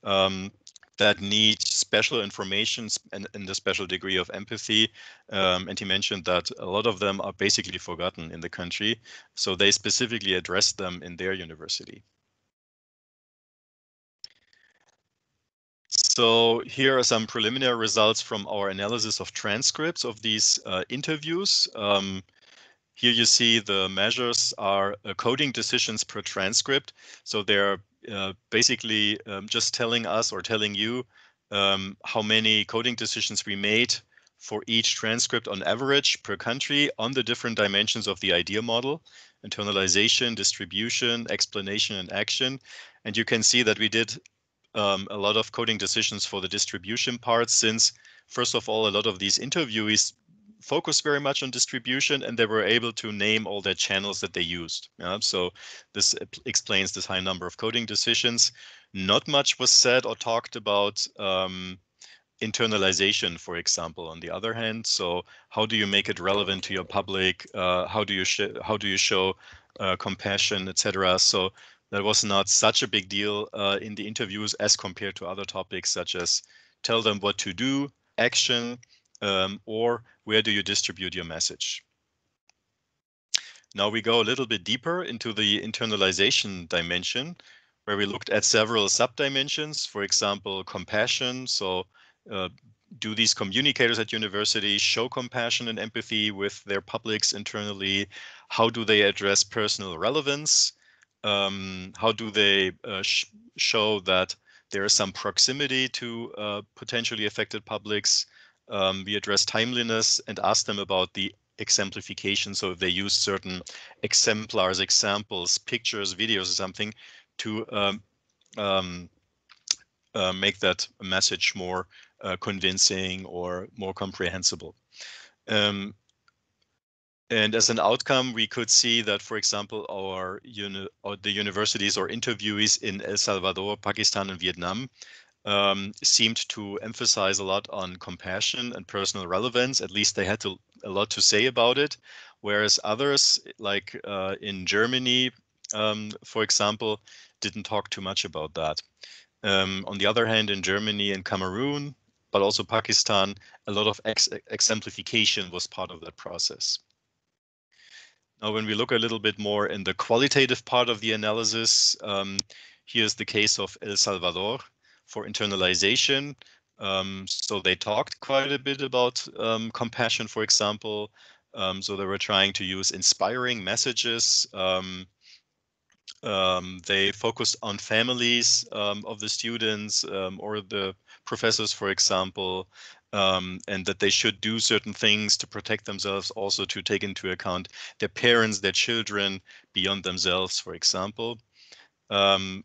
Um, that need special information and, and a special degree of empathy. Um, and he mentioned that a lot of them are basically forgotten in the country. So they specifically addressed them in their university. So here are some preliminary results from our analysis of transcripts of these uh, interviews. Um, here you see the measures are uh, coding decisions per transcript. So they're Uh, basically um, just telling us or telling you um, how many coding decisions we made for each transcript on average per country on the different dimensions of the IDEA model. internalization, distribution, explanation, and action. And you can see that we did um, a lot of coding decisions for the distribution part, since first of all, a lot of these interviewees focused very much on distribution, and they were able to name all their channels that they used. Yeah? So this explains this high number of coding decisions. Not much was said or talked about um, internalization, for example, on the other hand. So how do you make it relevant to your public? Uh, how do you how do you show uh, compassion, et cetera? So that was not such a big deal uh, in the interviews as compared to other topics, such as tell them what to do, action, Um, or where do you distribute your message? Now we go a little bit deeper into the internalization dimension, where we looked at several sub-dimensions, for example, compassion. So uh, do these communicators at universities show compassion and empathy with their publics internally? How do they address personal relevance? Um, how do they uh, sh show that there is some proximity to uh, potentially affected publics? Um, we address timeliness and ask them about the exemplification. So if they use certain exemplars, examples, pictures, videos or something to um, um, uh, make that message more uh, convincing or more comprehensible. Um, and as an outcome, we could see that, for example, our uni or the universities or interviewees in El Salvador, Pakistan and Vietnam Um, seemed to emphasize a lot on compassion and personal relevance. At least they had to, a lot to say about it, whereas others, like uh, in Germany, um, for example, didn't talk too much about that. Um, on the other hand, in Germany and Cameroon, but also Pakistan, a lot of ex exemplification was part of that process. Now, when we look a little bit more in the qualitative part of the analysis, um, here's the case of El Salvador for internalization. Um, so they talked quite a bit about um, compassion, for example. Um, so they were trying to use inspiring messages. Um, um, they focused on families um, of the students um, or the professors, for example, um, and that they should do certain things to protect themselves, also to take into account their parents, their children, beyond themselves, for example. Um,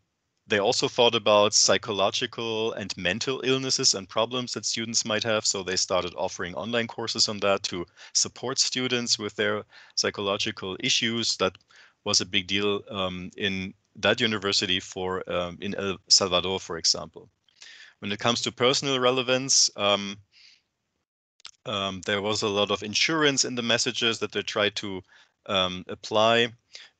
They also thought about psychological and mental illnesses and problems that students might have. So they started offering online courses on that to support students with their psychological issues. That was a big deal um, in that university for um, in El Salvador, for example. When it comes to personal relevance, um, um, there was a lot of insurance in the messages that they tried to Um, apply.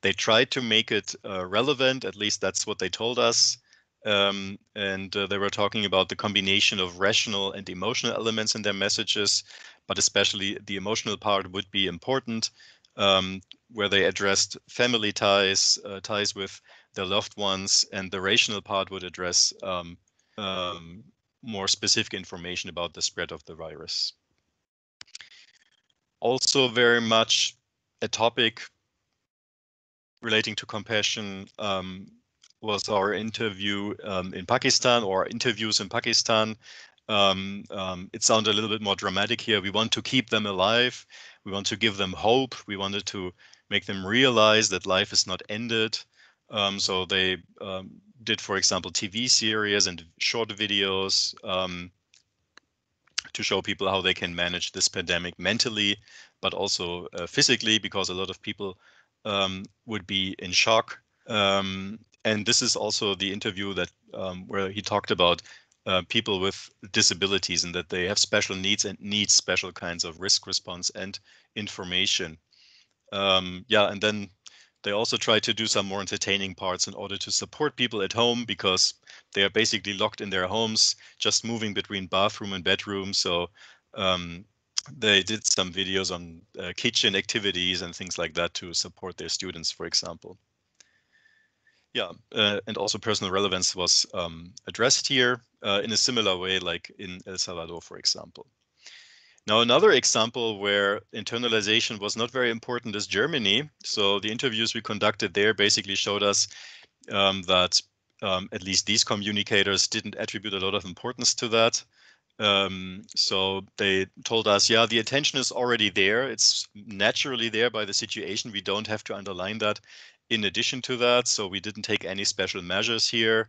They tried to make it uh, relevant, at least that's what they told us. Um, and uh, they were talking about the combination of rational and emotional elements in their messages, but especially the emotional part would be important, um, where they addressed family ties, uh, ties with their loved ones, and the rational part would address um, um, more specific information about the spread of the virus. Also very much a topic relating to compassion um, was our interview um, in Pakistan, or interviews in Pakistan. Um, um, it sounded a little bit more dramatic here. We want to keep them alive. We want to give them hope. We wanted to make them realize that life is not ended. Um, so they um, did, for example, T V series and short videos um, to show people how they can manage this pandemic mentally, but also uh, physically, because a lot of people um, would be in shock. Um, and this is also the interview that um, where he talked about uh, people with disabilities and that they have special needs and need special kinds of risk response and information. Um, yeah, and then they also tried to do some more entertaining parts in order to support people at home, because they are basically locked in their homes, just moving between bathroom and bedroom. So um, they did some videos on uh, kitchen activities and things like that to support their students, for example. Yeah, uh, and also personal relevance was um, addressed here uh, in a similar way, like in El Salvador, for example. Now, another example where internalization was not very important is Germany. So the interviews we conducted there basically showed us um, that um, at least these communicators didn't attribute a lot of importance to that. Um, so they told us, yeah, the attention is already there. It's naturally there by the situation. We don't have to underline that in addition to that. So we didn't take any special measures here.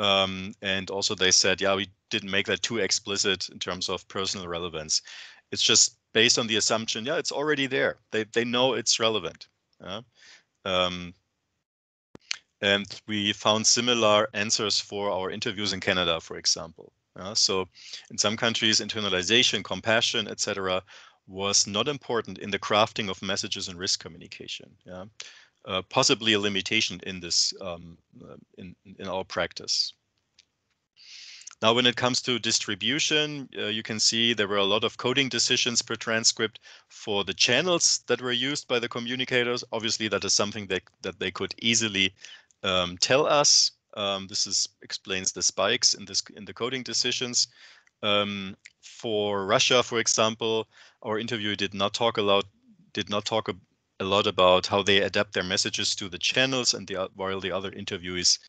Um, and also they said, yeah, we didn't make that too explicit in terms of personal relevance. It's just based on the assumption, yeah, it's already there. They, they know it's relevant. Yeah? Um, and we found similar answers for our interviews in Canada, for example. Uh, so in some countries, internalization, compassion, et cetera, was not important in the crafting of messages and risk communication. Yeah? Uh, possibly a limitation in this um, in in our practice. Now, when it comes to distribution, uh, you can see there were a lot of coding decisions per transcript for the channels that were used by the communicators. Obviously, that is something that that they could easily um, tell us. Um, this is explains the spikes in this in the coding decisions. Um, for Russia, for example, our interview did not talk a lot did not talk a, a lot about how they adapt their messages to the channels, and the, while the other interviewees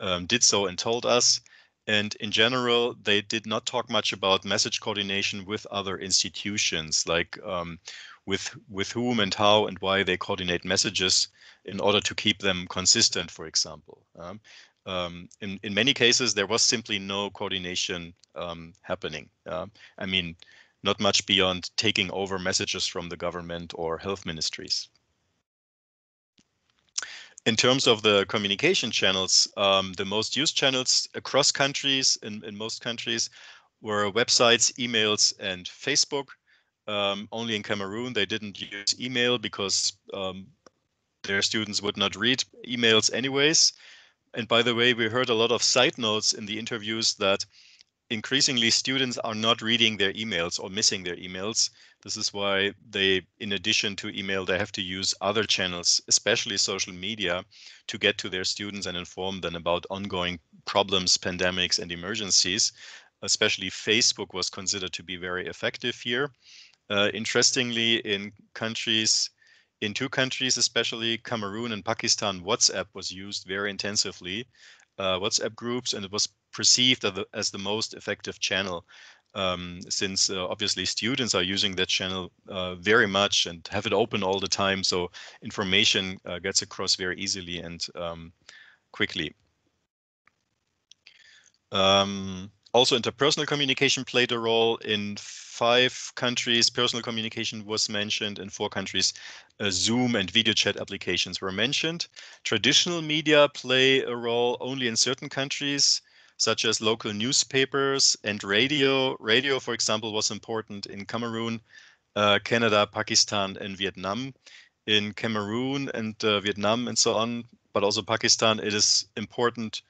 um, did so and told us. And in general, they did not talk much about message coordination with other institutions, like um, with with whom and how and why they coordinate messages in order to keep them consistent, for example. Um, Um, in, in many cases, there was simply no coordination um, happening. Uh, I mean, not much beyond taking over messages from the government or health ministries. In terms of the communication channels, um, the most used channels across countries, in, in most countries, were websites, emails, and Facebook. Um, only in Cameroon, they didn't use email because um, their students would not read emails anyways. And by the way, we heard a lot of side notes in the interviews that increasingly students are not reading their emails or missing their emails. This is why they, in addition to email, they have to use other channels, especially social media, to get to their students and inform them about ongoing problems, pandemics, and emergencies. Especially Facebook was considered to be very effective here. Uh, interestingly, in countries In two countries, especially Cameroon and Pakistan, WhatsApp was used very intensively, uh, WhatsApp groups, and it was perceived as the, as the most effective channel, um, since uh, obviously students are using that channel uh, very much and have it open all the time, so information uh, gets across very easily and um, quickly. Um, Also, interpersonal communication played a role. In five countries, personal communication was mentioned. In four countries, uh, Zoom and video chat applications were mentioned. Traditional media play a role only in certain countries, such as local newspapers and radio. Radio, for example, was important in Cameroon, uh, Canada, Pakistan, and Vietnam. In Cameroon and uh, Vietnam and so on, but also Pakistan, it is important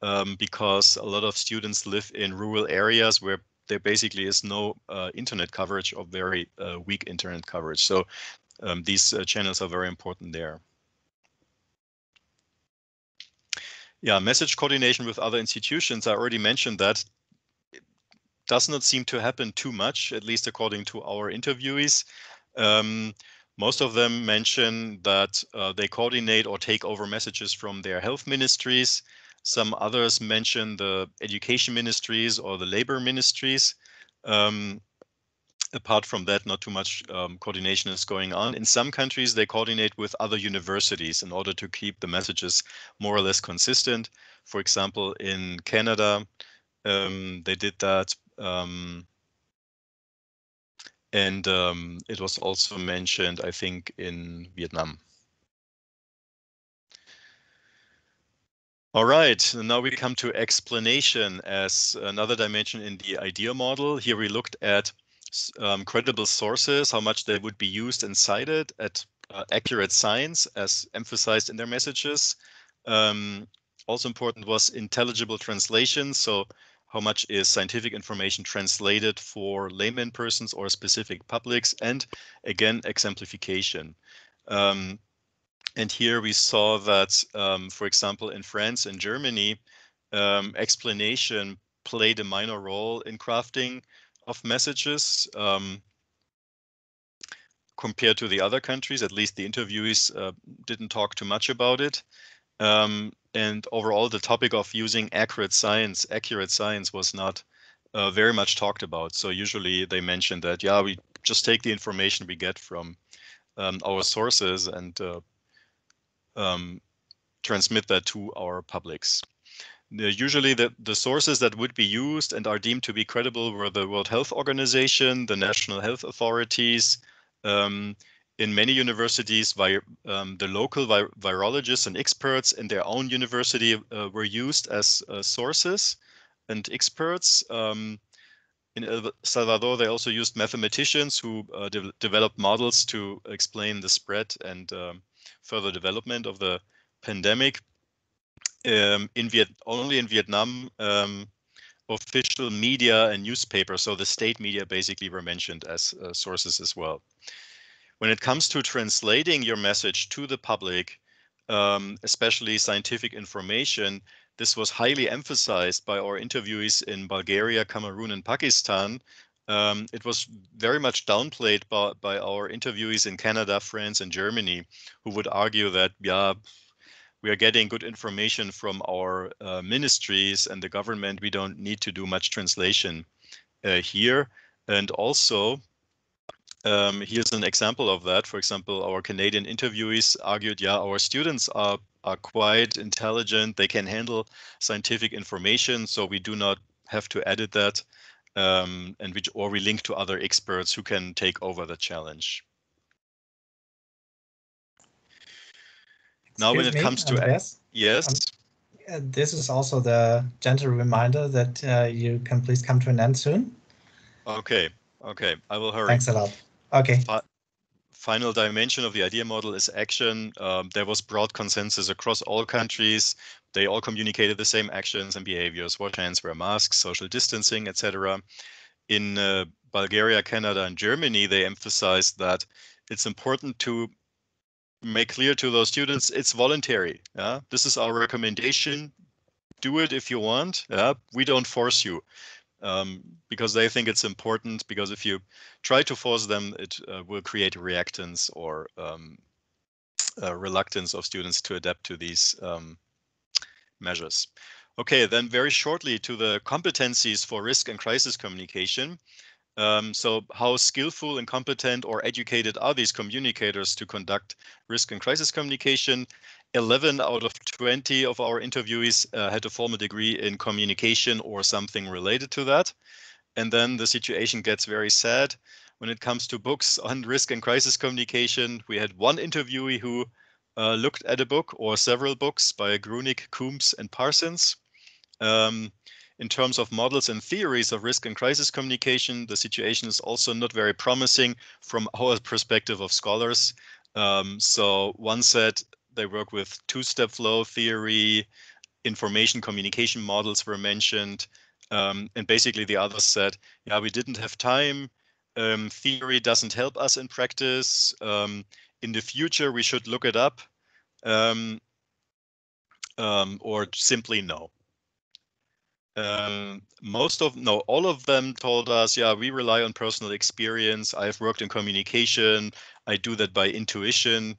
Um, because a lot of students live in rural areas where there basically is no uh, internet coverage or very uh, weak internet coverage. So um, these uh, channels are very important there. Yeah, message coordination with other institutions. I already mentioned that it does not seem to happen too much, at least according to our interviewees. Um, Most of them mention that uh, they coordinate or take over messages from their health ministries. Some others mention the education ministries or the labor ministries. Um, apart from that, not too much um, coordination is going on. In some countries, they coordinate with other universities in order to keep the messages more or less consistent. For example, in Canada, um, they did that. Um, And um, it was also mentioned, I think, in Vietnam. All right, now we come to explanation as another dimension in the IDEA model. Here we looked at um, credible sources, how much they would be used and cited, at uh, accurate science as emphasized in their messages. Um, also important was intelligible translation. So how much is scientific information translated for layman persons or specific publics, and again, exemplification. Um, and here we saw that, um, for example, in France and Germany, um, explanation played a minor role in crafting of messages um, compared to the other countries. At least the interviewees uh, didn't talk too much about it. Um, and overall, the topic of using accurate science, accurate science was not uh, very much talked about. So usually they mention that, yeah, we just take the information we get from um, our sources and uh, um, transmit that to our publics. Usually the, the sources that would be used and are deemed to be credible were the World Health Organization, the national health authorities, um, in many universities vi um, the local vi virologists and experts in their own university uh, were used as uh, sources and experts. Um, in El Salvador, they also used mathematicians who uh, de developed models to explain the spread and um, further development of the pandemic. Um, in Viet only in Vietnam, um, official media and newspapers, so the state media basically were mentioned as uh, sources as well. When it comes to translating your message to the public, um, especially scientific information, this was highly emphasized by our interviewees in Bulgaria, Cameroon, and Pakistan. Um, it was very much downplayed by, by our interviewees in Canada, France, and Germany, who would argue that, yeah, we are getting good information from our uh, ministries and the government. We don't need to do much translation uh, here. And also, um, here's an example of that. For example, our Canadian interviewees argued, yeah, our students are, are quite intelligent. They can handle scientific information, so we do not have to edit that. Um, and we, or we link to other experts who can take over the challenge. Now, Excuse when it me, comes to Andreas, yes, um, this is also the gentle reminder that uh, you can please come to an end soon. OK, OK, I will hurry. Thanks a lot. OK. Fi final dimension of the IDEA model is action. Um, there was broad consensus across all countries. They all communicated the same actions and behaviors: wash hands, wear masks, social distancing, et cetera. In uh, Bulgaria, Canada, and Germany, they emphasized that it's important to make clear to those students it's voluntary. Yeah, this is our recommendation. Do it if you want. Yeah, we don't force you, um, because they think it's important. Because if you try to force them, it uh, will create reactance or um, uh, reluctance of students to adapt to these um, measures. Okay, then very shortly to the competencies for risk and crisis communication. Um, so how skillful and competent or educated are these communicators to conduct risk and crisis communication? eleven out of twenty of our interviewees uh, had a formal degree in communication or something related to that. And then the situation gets very sad. When it comes to books on risk and crisis communication, we had one interviewee who uh, looked at a book or several books by Grunig, Coombs, and Parsons. Um, In terms of models and theories of risk and crisis communication, the situation is also not very promising from our perspective of scholars. Um, so one said they work with two-step flow theory, information communication models were mentioned, um, and basically the others said, yeah, we didn't have time, um, theory doesn't help us in practice, um, in the future we should look it up, um, um, or simply no. Um, most of, no, all of them told us, yeah, we rely on personal experience. I've worked in communication. I do that by intuition.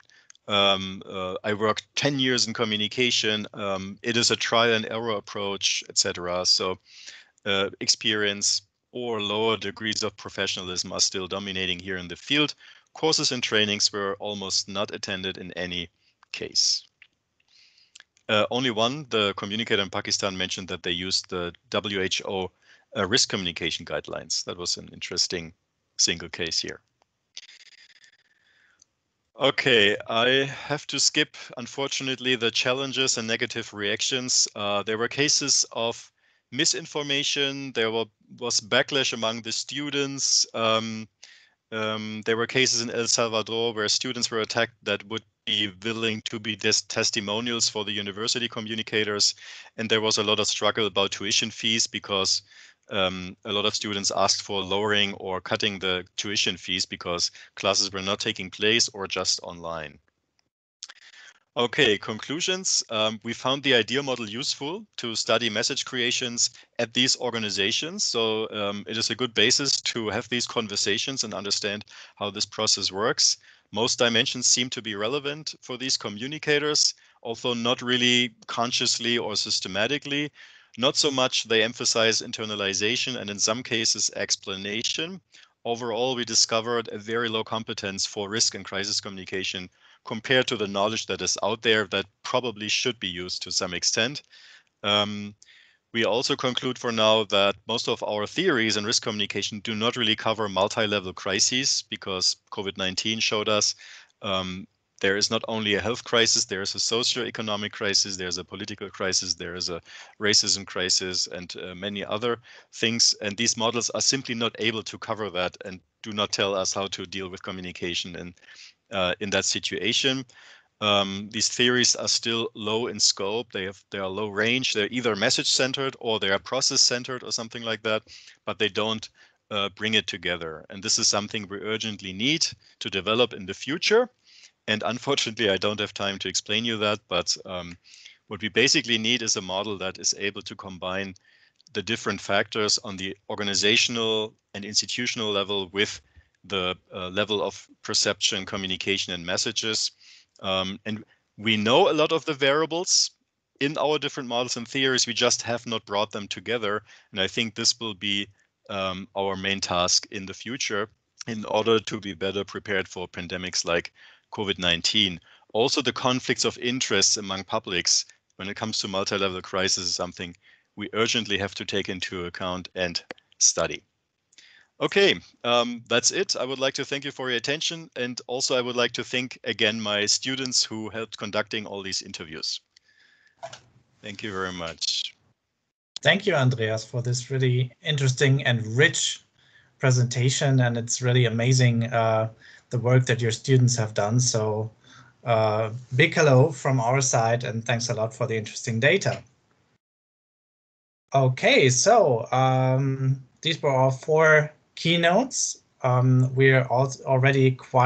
Um, uh, I worked ten years in communication. Um, it is a trial and error approach, et cetera. So uh, experience or lower degrees of professionalism are still dominating here in the field. Courses and trainings were almost not attended in any case. Uh, only one, the communicator in Pakistan, mentioned that they used the W H O uh, risk communication guidelines. That was an interesting single case here. Okay, I have to skip, unfortunately, the challenges and negative reactions. Uh, there were cases of misinformation. There were, was backlash among the students. Um, um, there were cases in El Salvador where students were attacked that would be willing to be testimonials for the university communicators, and there was a lot of struggle about tuition fees because um, a lot of students asked for lowering or cutting the tuition fees because classes were not taking place or just online. Okay, conclusions. Um, we found the IDEA model useful to study message creations at these organizations. So um, it is a good basis to have these conversations and understand how this process works. Most dimensions seem to be relevant for these communicators, although not really consciously or systematically. Not so much they emphasize internalization and in some cases explanation. Overall, we discovered a very low competence for risk and crisis communication compared to the knowledge that is out there that probably should be used to some extent. Um, we also conclude for now that most of our theories in risk communication do not really cover multi-level crises because COVID nineteen showed us um, there is not only a health crisis, there is a socio-economic crisis, there's a political crisis, there is a racism crisis and uh, many other things. And these models are simply not able to cover that and do not tell us how to deal with communication in, uh, in that situation. Um, these theories are still low in scope. They have, they are low range. They're either message centered or they are process centered or something like that, but they don't uh, bring it together. And this is something we urgently need to develop in the future. And unfortunately, I don't have time to explain you that, but um, what we basically need is a model that is able to combine the different factors on the organizational and institutional level with the uh, level of perception, communication, and messages. Um, and we know a lot of the variables in our different models and theories. We just have not brought them together. And I think this will be um, our main task in the future in order to be better prepared for pandemics like COVID nineteen. Also, the conflicts of interests among publics when it comes to multi-level crisis is something we urgently have to take into account and study. Okay, um, that's it. I would like to thank you for your attention. And also, I would like to thank again my students who helped conducting all these interviews. Thank you very much. Thank you, Andreas, for this really interesting and rich presentation. And it's really amazing uh, the work that your students have done. So uh, big hello from our side and thanks a lot for the interesting data. Okay, so um, these were our four keynotes. Um, we're al- already quite